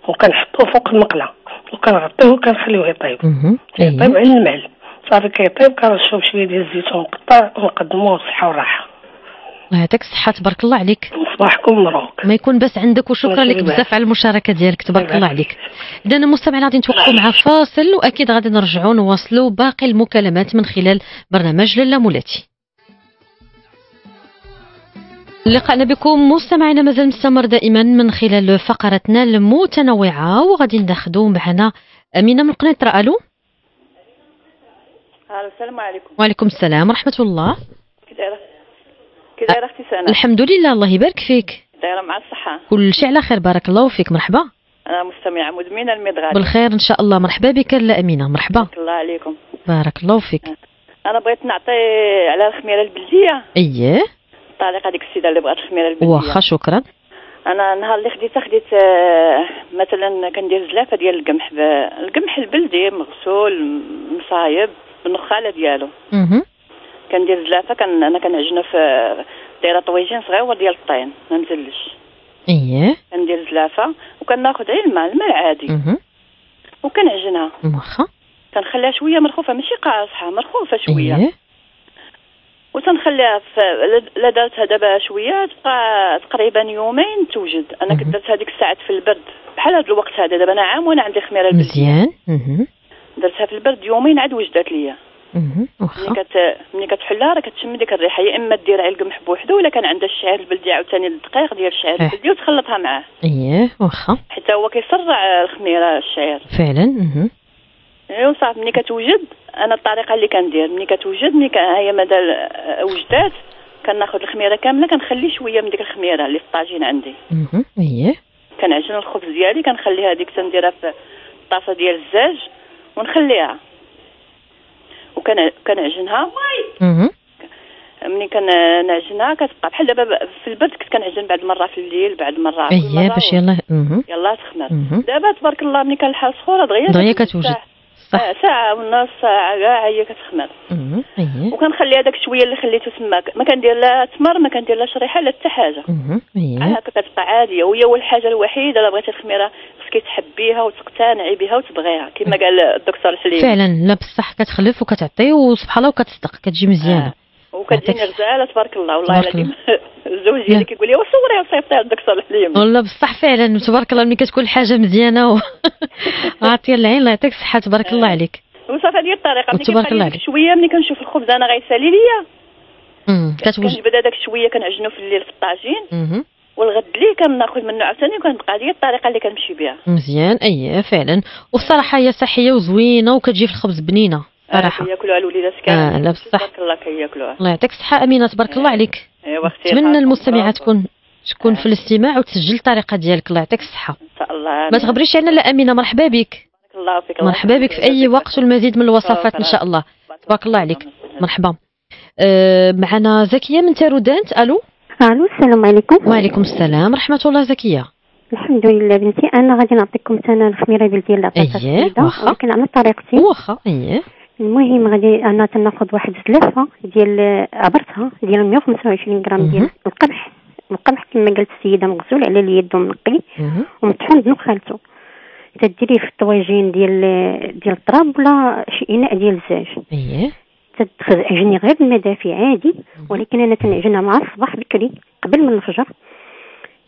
وكنحطوه فوق المقله وكنغطيوه وكنخليوه يطيب يطيب على المعل صافي. كيطيب كنرشوه بشويه ديال الزيتون مقطع ونقدموه بصحه وراحه. يعطيك الصحة تبارك الله عليك. صباحكم مبروك. ما يكون بس عندك وشكرا لك بزاف على المشاركة ديالك تبارك الله عليك. إذا المستمعين غادي نتوقفوا مع فاصل وأكيد غادي نرجعوا نواصلوا باقي المكالمات من خلال برنامج لالا مولاتي. لقاءنا بكم مستمعينا مازال مستمر دائما من خلال فقرتنا المتنوعة وغادي ناخذوا معنا أمينة من قنيطرة. ألو. ألو السلام عليكم. وعليكم السلام ورحمة الله. كدايرة؟ كدايرة أختي سناء؟ الحمد لله الله يبارك فيك. دايرة مع الصحة. كل شيء على خير بارك الله فيك. مرحبا. أنا مستمعة مدمنة الميدغال. بالخير إن شاء الله. مرحبا بك لا أمينة. مرحبا. بارك الله عليكم. بارك الله فيك. أنا بغيت نعطي على الخميرة البلدية. إيه. طريقة ديك السيدة اللي بغات الخميرة البلدية. واخا شكرا. أنا نهار اللي خديتها خديت مثلا كندير زلافة ديال القمح القمح البلدي مغسول مصايب. النخاله ديالو اها كندير زلافه كان انا كنعجنها في دايره طويجين صغيور ديال الطين ما مزلش اييه كندير زلافه وكناخذ غير الماء الماء عادي اها وكنعجنها واخا كنخليها شويه مرخوفه ماشي قاصحه مرخوفه شويه ايه وتنخليها لا دارتها دابا شويه تبقى تقريبا يومين توجد انا كنت درت هذيك الساعات في البرد بحال هذا الوقت هذا دابا انا عام وانا عندي خميره البلديه مزيان اها درتها في البرد يومين عاد وجدات ليا. واخا. ملي كت ملي كتحلها راه كتشم ديك الريحه يا اما دير على القمح بوحدو ولا كان عندها الشعير البلدي عاوتاني الدقيق ديال الشعير البلدي وتخلطها معاه. اييه واخا. حتى هو كيسرع الخميره الشعير. فعلا. اها. ايوا صافي ملي كتوجد انا الطريقه اللي كندير ملي كتوجد ملي ها هي مدى وجدات كناخذ الخميره كامله كنخلي شويه من ديك الخميره اللي في الطاجين عندي. اها اييه. كنعجن الخبز ديالي كنخلي هذيك تنديرها في الطاسه ديال الزاج. ونخليها وكان كنعجنها اها ملي كنعجنها كتبقى بحال دابا في البرد كنت كنعجن بعد مره في الليل بعد مره اييه باش يلاه يلاه تخمر دابا تبارك الله ملي كان الحال سخونه دغيا دغيا كتوجد صح ساعه ونص ساعه كاع هي كتخمر اها اييه وكنخلي هذاك شويه اللي خليته تماك ما كندير لا تمر ما كندير لا شريحه لا حتى حاجه اها اييه هكا كتبقى عاديه وهي هو الحاجه الوحيده الا بغيتي الخميره كتحبيها وتقتنعي بها وتبغيها كما قال الدكتور حليم فعلا لا بصح كتخلف وكتعطي وسبحان الله وكتصدق كتجي مزيانه آه. وكتجيني غزاله تبارك الله والله العظيم الزوج ديالي كيقول لي وصوريها وصيفطيها للدكتور حليم والله بصح فعلا تبارك الله ملي كتكون الحاجه مزيانه عاطيه العين الله يعطيك الصحه تبارك الله عليك وصافي هذه الطريقه ملي كنخلي شويه ملي كنشوف الخبز انا غيسالي ليا كنجبد هذاك شويه كنعجنو في الليل في الطاجين والغد ليه كناخذ منه عاوتاني وكنبقى هذه الطريقه اللي كنمشي بها مزيان اييه فعلا والصراحه هي صحيه وزوينه وكتجي في الخبز بنينه صراحه كياكلوها الوليدات كامل اه لا بصح تبارك الله كياكلوها الله يعطيك الصحه امينه تبارك الله عليك ايوا اختي نتمنى المستمعه تكون تكون في الاستماع وتسجل الطريقه ديالك الله يعطيك الصحه ان شاء الله ما تغبريش علينا لا امينه مرحبا بك بارك الله فيك مرحبا بك في اي وقت والمزيد من الوصفات ان شاء الله تبارك الله عليك مرحبا معنا زكيه من تارودانت الو الو السلام عليكم وعليكم السلام ورحمه الله زكيه الحمد لله بنتي انا غادي نعطيكم انا الخميره ديال البطاطا اييه واخا ولكن على طريقتي واخا اييه المهم غادي انا تناخذ واحد زلافه ديال عبرتها ديال مية وخمسة وعشرين غرام ديال القمح القمح كما قالت السيده مغسول على اليد منقي ومطحون بنخالته تديريه في الطواجين ديال ديال التراب ولا شي اناء ديال الزاج اييه تتعجني غير بالمدافي عادي ولكن انا تنعجنها مع الصباح بكري قبل من الفجر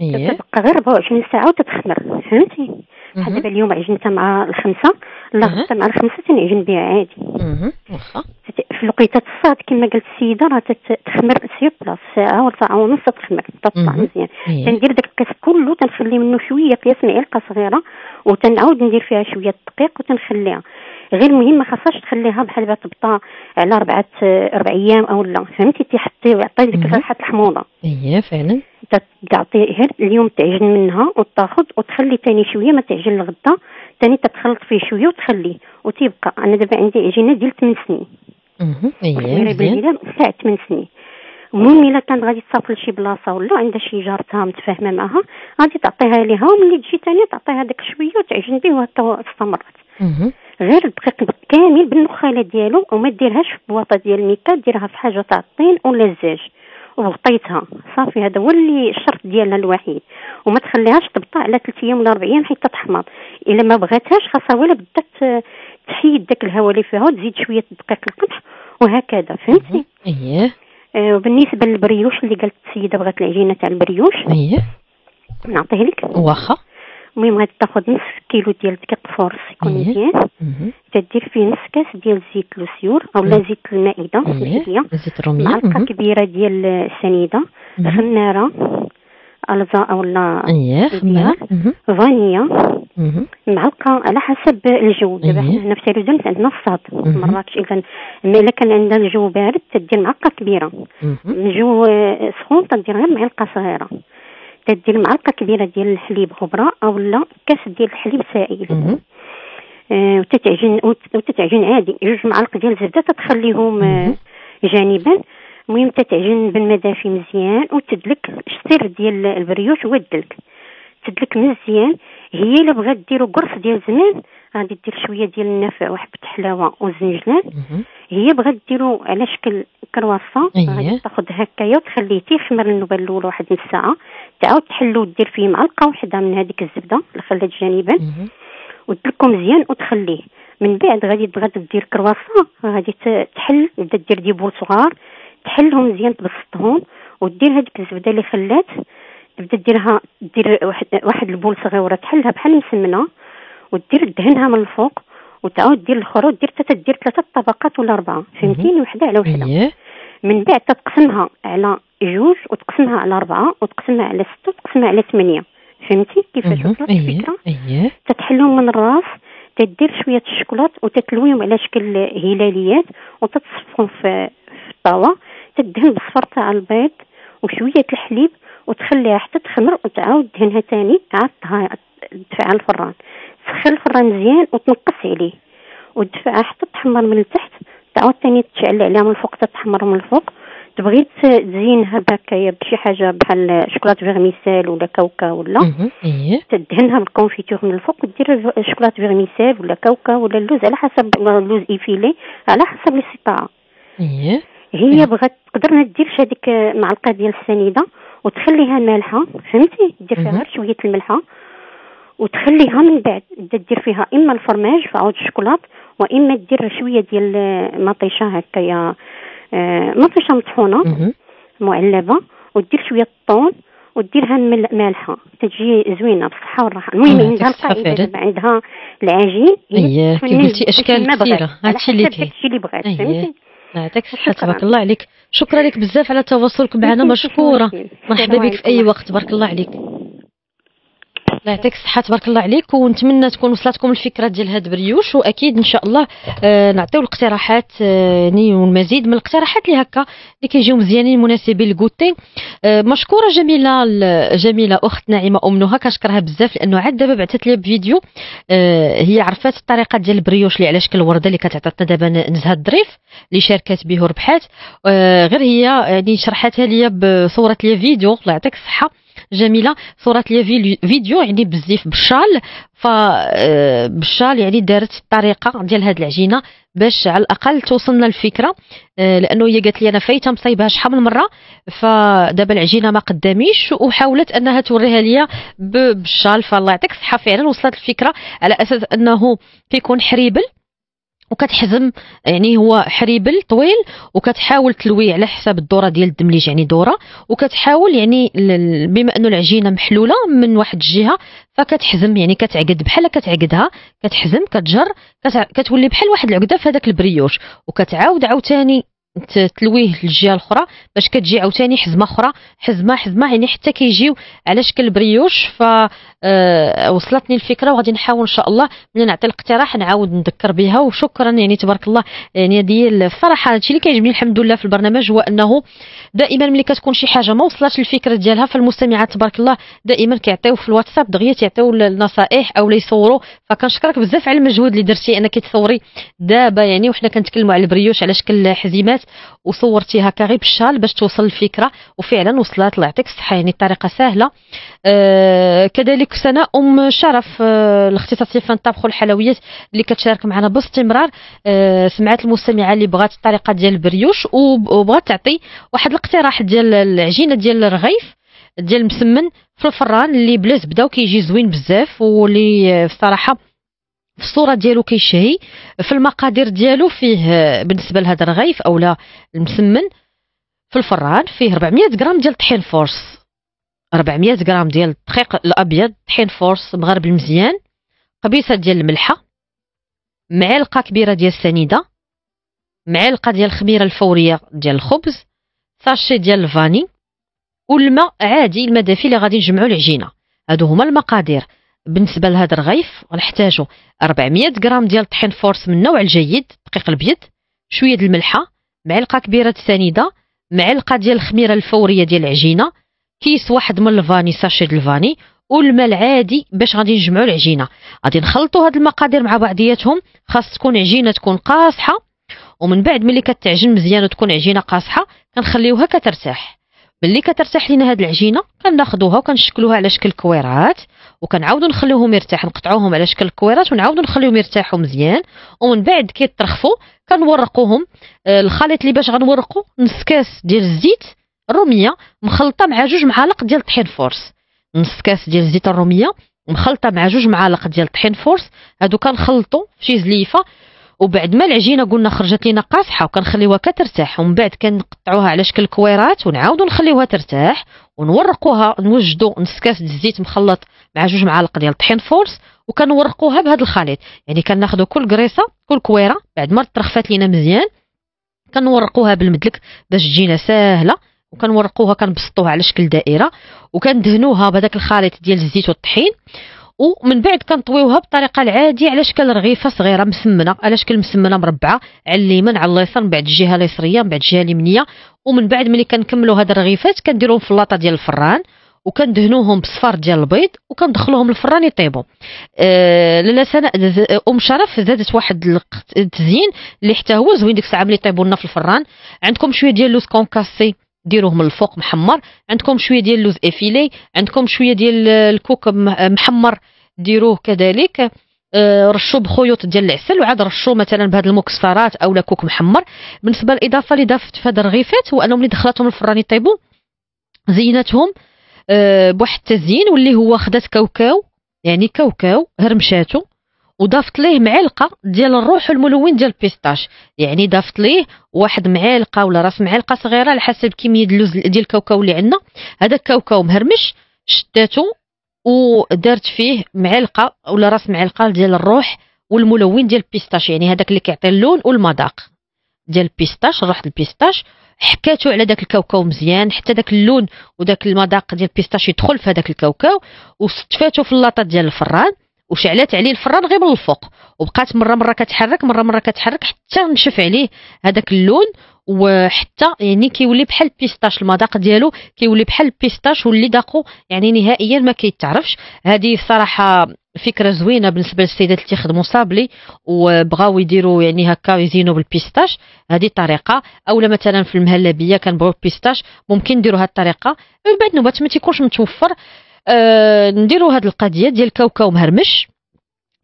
إيه. تتبقى غير أربعة وعشرين ساعه وتتخمر فهمتي بحال دابا اليوم عجنتها مع الخمسه لا غدا مع الخمسه تنعجن بها عادي واخا في الوقيته الصاد كما قالت السيده راه تتخمر سير بلاص ساعه ولا ساعه ونص تتخمر تطلع مزيان إيه. تندير داك القيس كله تنخلي منه شويه قياس معلقه صغيره وتنعاود ندير فيها شويه الدقيق وتنخليها غير المهم ما خاصهاش تخليها بحال دابا تبطا على أربعة أربع أيام أو لا فهمتي تيحطي ويعطي ديك الريحة الحموضة. إيه فعلا. تعطي غير اليوم تعجن منها وتاخذ وتخلي ثاني شوية ما تعجن الغدا ثاني تتخلط فيه شوية وتخليه وتيبقى أنا دابا عندي عجينة ديال ثمان سنين. أها إيه مزيان. ساعة ثمان سنين. المهم إلا كانت غادي تسافر لشي بلاصة ولا عندها شي جارتها متفاهمة معاها غادي تعطيها ليها وملي تجي ثاني تعطيها داك شوية وتعجن به وهكا استمرت. أها. غير الدقيق كامل بالنخاله ديالو وما ديرهاش في بواطه ديال الميكا ديرها في حاجه تاع الطين ولا الزاج وغطيتها صافي هذا هو اللي الشرط ديالها الوحيد وما تخليهاش تبطا على ثلاث ايام ولا أربع ايام حيت تتحمض الا ما بغاتهاش خاصها ولا بدات تحيد داك الهواء اللي فيها وتزيد شويه دقيق القمح وهكذا فهمتي اييه وبالنسبه للبريوش اللي قالت السيده بغات العجينه تاع البريوش ايه نعطيه لك واخا. المهم غادي تاخذ نص كيلو ديال ديك الطفور يكون مزيان تدير فيه نص كاس ديال زيت السيور اولا زيت المائده هي زيت الروميه معلقه كبيره ديال السنيده خماره الزا ولا ايه خماره فانيا معلقه على حسب الجو. دابا حنا في تلوزون عندنا الصاد مرات اذا الا كان عندنا الجو بارد تدير معلقه كبيره، الجو سخون تدير غير معلقه صغيره، تدير معلقه كبيره ديال الحليب غبره اولا كاس ديال الحليب سائل آه وتتعجن وتتعجن عادي جوج معالق ديال الزبده تتخليهم آه جانبا. المهم تتعجن بالما دافي مزيان وتدلك. السر ديال البريوش هو الدلك، تدلك مزيان. هي الا بغات ديروا قرص ديال زمان غادي دير شويه ديال النافع وحبه حلاوه وزنجلان، هي بغات ديروا على شكل كرواسون غادي تاخذ هكايا وتخليه تيحمر النوبه الاولى واحد نص ساعه، تعاود تحلو ودير فيه معلقه وحده من هذيك الزبده اللي خلات جانبا وتدلكو مزيان وتخليه. من بعد غادي تبغى دير كرواسون غادي تحل دير دي بول صغار تحلهم مزيان تبسطهم ودير هذيك الزبده اللي خلات تبدا ديرها دير واحد واحد البول صغيره تحلها بحال المسمنه ودير دهنها من الفوق وتعاود دير الخروط دير حتى تدير ثلاثه طبقات ولا اربعه فهمتيني وحده على وحده. من بعد تقسمها على جوج وتقسمها على اربعه وتقسمها على سته وتقسمها على ثمانيه فهمتي كيفاش وصلت الفكره. تتحلهم من الراس تدير شويه الشوكولاط وتتلويهم على شكل هلاليات وتتصفهم في الطاوه تدهن بالصفر تاع البيض وشويه الحليب وتخليها حتى تخمر وتعاود دهنها ثاني عطها تدفعها الفران تسخن الفران مزيان وتنقص عليه وتدفعها حتى تحمر من التحت تعاود ثاني تشعل عليها من الفوق تتحمر من الفوق. تبغي تزينها بهكايا بشي حاجه بحال شوكولات فيغميسيل ولا كاوكا ولا تدهنها بالكونفيتور من الفوق ودير شوكولات فيغميسيل ولا كاوكا ولا اللوز على حسب اللوز ايفيلي على حسب الاستطاعه. هي بغات تقدر ما ديرش هذيك معلقه ديال السنيده وتخليها مالحه فهمتي دير فيها غير شويه الملحه وتخليها. من بعد دير فيها اما الفرماج فعود الشوكولاط واما دير شويه ديال مطيشه هكايا مطيشه مطحونه معلبه ودير شويه الطون وديرها مالحه تجي زوينه بالصحه والراحه. المهم عندها القاعده عندها العجين هي قلتي اشكال كثيره هادشي اللي كاين اللي بغات فهمتي. يعطيك الصحة تبارك الله عليك، شكرا لك بزاف على تواصلك معنا مشكورة، مرحبا بك في أي وقت تبارك الله عليك. الله يعطيك الصحة تبارك الله عليك ونتمنى تكون وصلتكم الفكرة ديال هاد بريوش وأكيد إن شاء الله آه نعطيو الاقتراحات يعني آه والمزيد من الاقتراحات اللي هكا اللي كيجيو مزيانين مناسبين لكوتي. آه مشكورة جميلة جميلة أخت نعيمة أم نهى كنشكرها بزاف لأنه عاد دابا بعثت لي بفيديو آه هي عرفات الطريقة ديال البريوش اللي على شكل وردة اللي كتعطينا دابا نزهة الظريف اللي شاركات به وربحات آه غير هي يعني شرحتها لي بصورة لي فيديو. الله يعطيك الصحة جميله صورت لي فيديو يعني بزيف بالشال ف بالشال يعني دارت الطريقه ديال هاد العجينه باش على الاقل توصلنا الفكره لانه هي قالت لي انا فايته مصايبها شحال من مره فدابا العجينه ما قداميش وحاولت انها توريها لي بالشال. فالله يعطيك الصحه فعلا وصلت الفكره على اساس انه كيكون حريبل وكتحزم يعني هو حريبل طويل وكتحاول تلويه على حساب الدوره ديال الدمليج يعني دوره وكتحاول يعني بما انه العجينه محلوله من واحد الجهه فكتحزم يعني كتعقد بحال كتعقدها كتحزم كتجر كتولي بحال واحد العقده في هذاك البريوش وكتعاود عاوتاني تلويه للجهه الاخرى باش كتجي عاوتاني حزمه اخرى حزمه حزمه يعني حتى كيجيو على شكل بريوش. ف وصلتني الفكره وغادي نحاول ان شاء الله ملي نعطي الاقتراح نعاود نذكر بها. وشكرا يعني تبارك الله يعني هذه الفرحه هادشي اللي كيعجبني الحمد لله في البرنامج هو انه دائما ملي كتكون شي حاجه ما وصلتش الفكره ديالها فالمستمعات تبارك الله دائما كيعطيو في الواتساب دغيا تيعطيو النصائح او يصوروا فكنشكرك بزاف على المجهود اللي درتي انك تصوري دابا يعني وحنا كنتكلموا على البريوش على شكل حزيمات وصورتي هكا غير بالشال باش توصل الفكره وفعلا وصلت. الله يعطيك الصحه يعني الطريقه سهله. أه كذلك سناء ام شرف أه الاختصاصيه في الطبخ والحلويات اللي كتشارك معنا باستمرار أه سمعت المستمعه اللي بغات الطريقه ديال البريوش وبغات تعطي واحد الاقتراح ديال العجينه ديال الرغيف ديال المسمن في الفران اللي بلا زبده وكيجي زوين بزاف واللي بصراحه في الصوره ديالو كيشهي في المقادير ديالو فيه بالنسبه لهذا الرغيف اولا المسمن في الفران فيه أربعمية غرام ديال طحين فورس، أربعمية غرام ديال الدقيق الابيض طحين فورس مغرب المزيان، قبيصه ديال الملحه، معلقه كبيره ديال السنيده، معلقه ديال الخميره الفوريه ديال الخبز، ساشي ديال الفاني، والماء عادي الماء دافي اللي غادي نجمعوا العجينه. هادو هما المقادير. بالنسبه لهذا الرغيف غنحتاجو أربعمية غرام ديال طحين فورس من النوع الجيد الدقيق الابيض، شويه ديال الملحه، معلقه كبيره السنيده، معلقه ديال الخميره الفوريه ديال العجينه، كيس واحد من الفاني ساشي ديال الفاني، والماء العادي باش غادي نجمعوا العجينه. غادي نخلطوا هاد المقادير مع بعضياتهم. خاص تكون عجينه تكون قاصحه، ومن بعد ملي كتعجن مزيان وتكون عجينه قاصحه كنخليوها كترتاح. ملي كترتاح لينا هاد العجينه كناخذوها وكنشكلوها على شكل كويرات، وكنعاودوا نخليوهم يرتاح، نقطعوهم على شكل كويرات ونعاودوا نخليوهم يرتاحوا مزيان. ومن بعد كيترخفوا كنورقوهم. الخليط اللي باش غنورقوا نص كاس ديال الزيت الروميه مخلطه مع جوج معالق ديال طحين فورس، نص كاس ديال الزيت الروميه مخلطه مع جوج معالق ديال طحين فورس. هادو كنخلطوا فشي زليفه، وبعد ما العجينه قلنا خرجت لينا قاصحه وكنخليوها كترتاح، ومن بعد كنقطعوها على شكل كويرات ونعاودوا نخليوها ترتاح ونورقوها. نوجدوا نص كاس ديال الزيت مخلط مع جوج معالق ديال طحين فورس وكنورقوها بهذا الخليط. يعني كناخذوا كل قريصه كل كويره بعد ما ترخفات لينا مزيان كنورقوها بالمدلك باش تجينا ساهله، وكنورقوها كنبسطوها على شكل دائره وكندهنوها بهذاك الخليط ديال الزيت والطحين. ومن بعد كنطويوها بالطريقه العاديه على شكل رغيفه صغيره مسمنه، على شكل مسمنه مربعه على اليمين على اليسار، من بعد الجهه اليسريه من بعد الجهه اليمنيه. ومن بعد ملي كنكملوا هاد الرغيفات كنديروهم في اللاطه ديال الفران وكندهنوهم بالصفار ديال البيض وكندخلوهم للفران يطيبوا. أه لاله سناء ام شرف زادت واحد التزيين اللي حتى هو زوين ديك الساعه ملي يطيبوا لنا في الفران. عندكم شويه ديال اللوز كونكاسي ديروه من الفوق محمر، عندكم شويه ديال اللوز افيلي، عندكم شويه ديال الكوك محمر ديروه كذلك، رشوا بخيوط ديال العسل وعاد رشوا مثلا بهاد المكسرات اولا كوك محمر. بالنسبه للاضافه اللي ضافت في هاد الرغيفات هو انهم اللي دخلتهم الفران يطيبوا زينتهم بواحد التزيين، واللي هو خدات كاوكاو، يعني كاوكاو هرمشاتو وضافت ليه معلقه ديال الروح الملون ديال البيستاش، يعني ضافت ليه واحد معلقه ولا راس معلقه صغيره على حسب كميه اللوز ديال الكاوكاو اللي عندنا. هذا الكاوكاو مهرمش شداتو ودارت فيه معلقه ولا راس معلقه ديال الروح والملون ديال البيستاش، يعني هذاك اللي كيعطي اللون والمذاق ديال البيستاش، الروح ديال البيستاش حكاتو على داك الكاوكاو مزيان حتى داك اللون وداك المذاق ديال البيستاش يدخل في هذاك الكاوكاو، وصفاتو في اللاطه ديال الفران وشعلات عليه الفران غير من الفوق، وبقات مره مره كتحرك مره مره كتحرك حتى نشف عليه هذاك اللون، وحتى يعني كيولي بحال البيستاش، المذاق ديالو كيولي بحال البيستاش واللي داقو يعني نهائيا ما كيتعرفش. هذه صراحه فكره زوينه بالنسبه للسيدات اللي تيخدموا صابلي وبغاو يديروا يعني هكا يزينوا بالبيستاش، هذه الطريقه. اولا مثلا في المهلبيه كنبغيو البيستاش ممكن نديروا هذه الطريقه. من بعد نوبات ما تيكونش متوفر أه نديروا هاد القضيه ديال الكاوكاو مهرمش،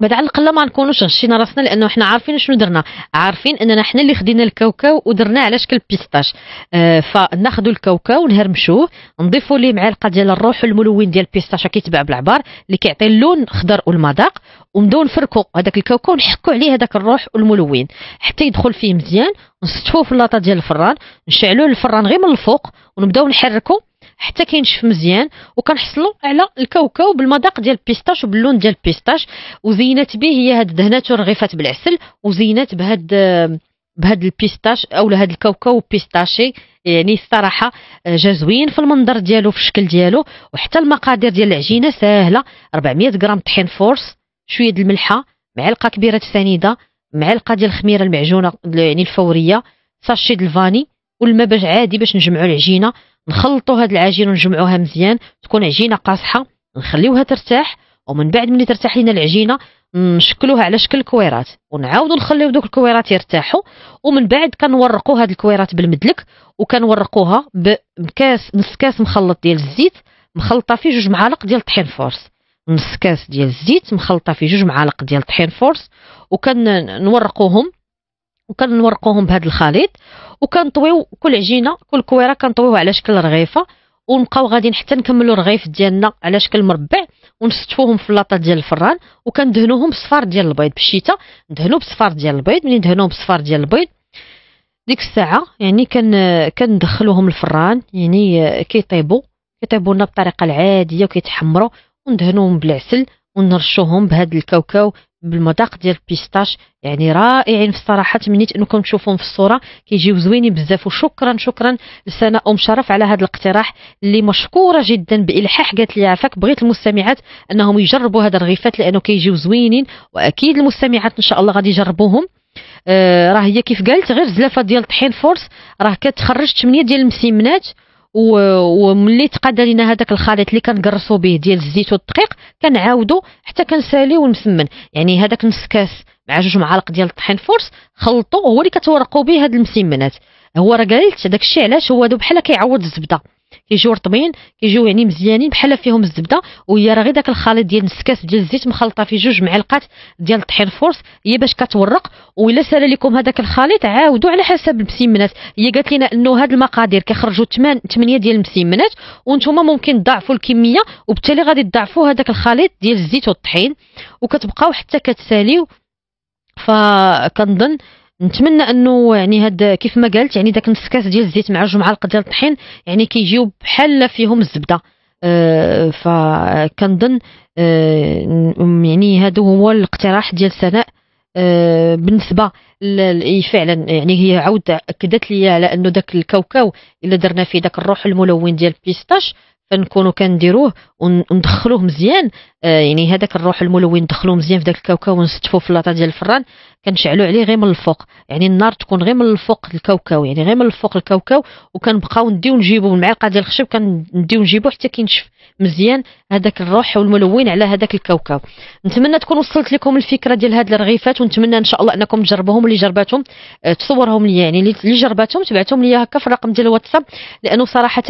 بعد على القله ما نكونوش غشينا راسنا، لانه حنا عارفين شنو درنا، عارفين اننا حنا اللي خدينا الكاوكاو ودرناه على شكل بيستاش. أه فناخذوا الكاوكاو نهرمشوه، نضيفوا ليه معلقه ديال الروح الملون ديال البيستاش كيتباع بالعبار اللي كيعطي اللون خضر والمذاق، ونبداو نفركوا هذاك الكاوكاو ونحكوا عليه هذاك الروح والملون حتى يدخل فيه مزيان، ونستفوه في اللاطه ديال الفران، نشعلوه الفران غير من الفوق ونبداو نحركوا حتى كينشف مزيان، وكنحصلوا على الكاوكاو بالمذاق ديال البيستاش وباللون ديال البيستاش. وزينت به هي هاد دهنات ورغيفات بالعسل، وزينت بهاد بهاد البيستاش اولا هاد الكاوكاو بيستاشي، يعني الصراحه جا زوين في المنظر ديالو في الشكل ديالو. وحتى المقادير ديال العجينه ساهله، أربعمية غرام طحين فورس، شويه د الملحه، معلقه كبيره السنيده، معلقه ديال الخميره المعجونه يعني الفوريه، ساشي د الفاني، والماء باش عادي باش نجمعوا العجينه. نخلطوا هاد العجين ونجمعوها مزيان تكون عجينه قاصحه، نخليوها ترتاح، ومن بعد ملي ترتاح لينا العجينه نشكلوها على شكل كويرات ونعاودوا نخليو دوك الكويرات يرتاحوا. ومن بعد كنورقوا هاد الكويرات بالمدلك، وكنورقوها بكاس نص كاس مخلط ديال الزيت مخلطه فيه جوج معالق ديال طحين فورس، نص كاس ديال الزيت مخلطه فيه جوج معالق ديال طحين فورس، وكنورقوهم وكنورقوهم بهذا الخليط، وكنطويو كل عجينه كل كويره كنطويوها على شكل رغيفه، ونبقاو غاديين حتى نكملوا الرغيف ديالنا على شكل مربع، ونستفوهم في اللاطه ديال الفران وكندهنوهم بصفار ديال البيض. بالشتاء ندهنو بصفار ديال البيض، ملي ندهنوهم بصفار ديال البيض ديك الساعه يعني كان كندخلوهم الفران يعني كيطيبوا كيطيبوا لنا بالطريقه العاديه وكيتحمروا وندهنوهم بالعسل ونرشوهم بهذا الكاوكاو بالمذاق ديال البيستاش يعني رائعين في الصراحه. تمنيت انكم تشوفوهم في الصوره كيجيو زوينين بزاف. وشكرا شكرا لسناء ام شرف على هذا الاقتراح اللي مشكوره جدا بالحاح. قالت لي عافاك بغيت المستمعات انهم يجربوا هذا الرغيفات لانه كيجيو زوينين واكيد المستمعات ان شاء الله غادي يجربوهم. آه راه هي كيف قالت غير زلافه ديال طحين فورس راه كتخرج ثمانية ديال المسيمنات وملي تقاد لينا هذاك الخليط اللي كنقرصوا به ديال الزيت والدقيق كنعاودوا حتى كنساليو المسمن يعني هذاك نص كاس مع جوج معالق ديال الطحين فورس خلطوه هو اللي كتورقوا به هاد المسمنات. هو راه قالت داك الشيء علاش هو هادو بحال كيعوض الزبده كيجيو رطبين كيجيو يعني مزيانين بحال فيهم الزبده. وهي راه غير داك الخليط ديال نص كاس ديال الزيت مخلطه في جوج معلقات ديال الطحين فورس هي باش كتورق. وإلا سال لكم هذاك الخليط عاودوا على حسب المسمنات. هي قالت لنا انه هاد المقادير كيخرجوا ثمانية ديال المسمنات وانتوما ممكن تضاعفوا الكميه وبالتالي غادي تضاعفوا هذاك الخليط ديال الزيت والطحين وكتبقاو حتى كتساليو. فكنظن نتمنى انه يعني هاد كيف ما قالت يعني داك نص كاس ديال الزيت مع جوج معالق ديال الطحين يعني كيجيو بحال فيهم الزبده. أه فكنظن أه يعني هادو هو الاقتراح ديال سناء. أه بالنسبه فعلا يعني هي عاود اكدت لي على انه داك الكاوكاو الا درنا فيه داك الروح الملون ديال البيستاش فنكونوا كنديروه وندخلوه مزيان. آه يعني هذاك الروح الملون ندخلوه مزيان في داك الكاوكاو ونستفوه في لاطا ديال الفران كنشعلوا عليه غير من الفوق يعني النار تكون غير من الفوق الكاوكاو يعني غير من الفوق الكاوكاو وكنبقاو نديو نجيبو بالمعلقه ديال الخشب كنديو نجيبو حتى كينشف مزيان هذاك الروح والملون على هذاك الكاوكاو. نتمنى تكون وصلت لكم الفكره ديال هاد الرغيفات ونتمنى ان شاء الله انكم تجربوهم. اللي جرباتهم تصورهم لي يعني اللي جرباتهم تبعتهم لي هكا في الرقم ديال الواتساب لانه صراحه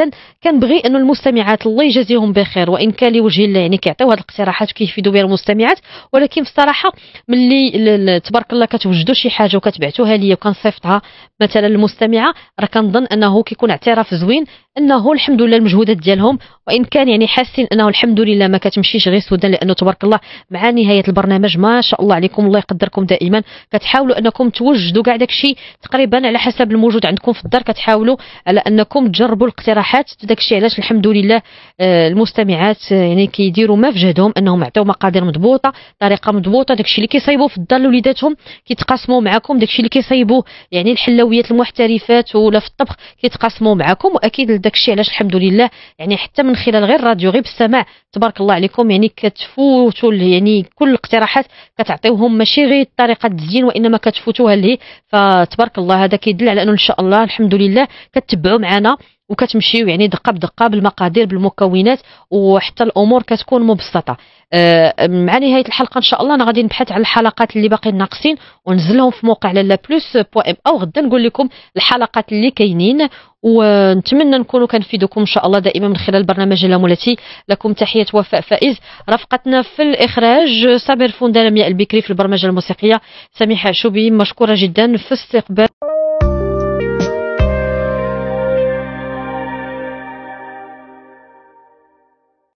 كنبغي انه المستمعات الله يجازيهم بخير وان كان لوجه الله يعني كيعطيو هاد الاقتراحات كيفيدوا بها المستمعات ولكن في الصراحه ملي تبارك الله كتوجدوا شي حاجه وكتبعتوها لي وكنصيفطها مثلا للمستمعه راه كنظن انه كيكون اعتراف زوين انه الحمد لله المجهودات ديالهم وان كان يعني حاسين انه الحمد لله ما كتمشيش غير سودان لانه تبارك الله مع نهايه البرنامج ما شاء الله عليكم الله يقدركم دائما كتحاولوا انكم توجدوا كاع داكشي تقريبا على حسب الموجود عندكم في الدار كتحاولوا على انكم تجربوا الاقتراحات داكشي علاش الحمد لله المستمعات يعني كيديروا ما في جهدهم انهم يعطيو مقادير مضبوطه طريقه مضبوطه داكشي اللي كيصايبوا في الدار لوليداتهم كيتقاسموا معكم داكشي اللي كيصايبوه يعني الحلويات المحترفات ولا في الطبخ كيتقاسموا معكم. واكيد داكشي علاش الحمد لله يعني حتى من خلال غير الراديو غير بالسماع تبارك الله عليكم يعني كتفوتوا يعني كل الاقتراحات كتعطيوهم ماشي غير طريقه التزيين وانما كتفوتوها له. فتبارك الله هذا كيدل على انه ان شاء الله الحمد لله كتبعوا معنا وكتمشيو يعني دقه بدقه بالمقادير بالمكونات وحتى الامور كتكون مبسطه. أه مع نهايه الحلقه ان شاء الله انا غادي نبحث على الحلقات اللي باقي ناقصين ونزلهم في موقع لالا بلوس بوان ام او غدا نقول لكم الحلقات اللي كاينين ونتمنى نكونوا كنفيدوكم ان شاء الله دائما من خلال برنامج لالا مولاتي. لكم تحيه وفاء فايز رفقتنا في الاخراج صابر فندانة ميا البكري في البرمجه الموسيقيه سميحه شوبي مشكوره جدا في استقبال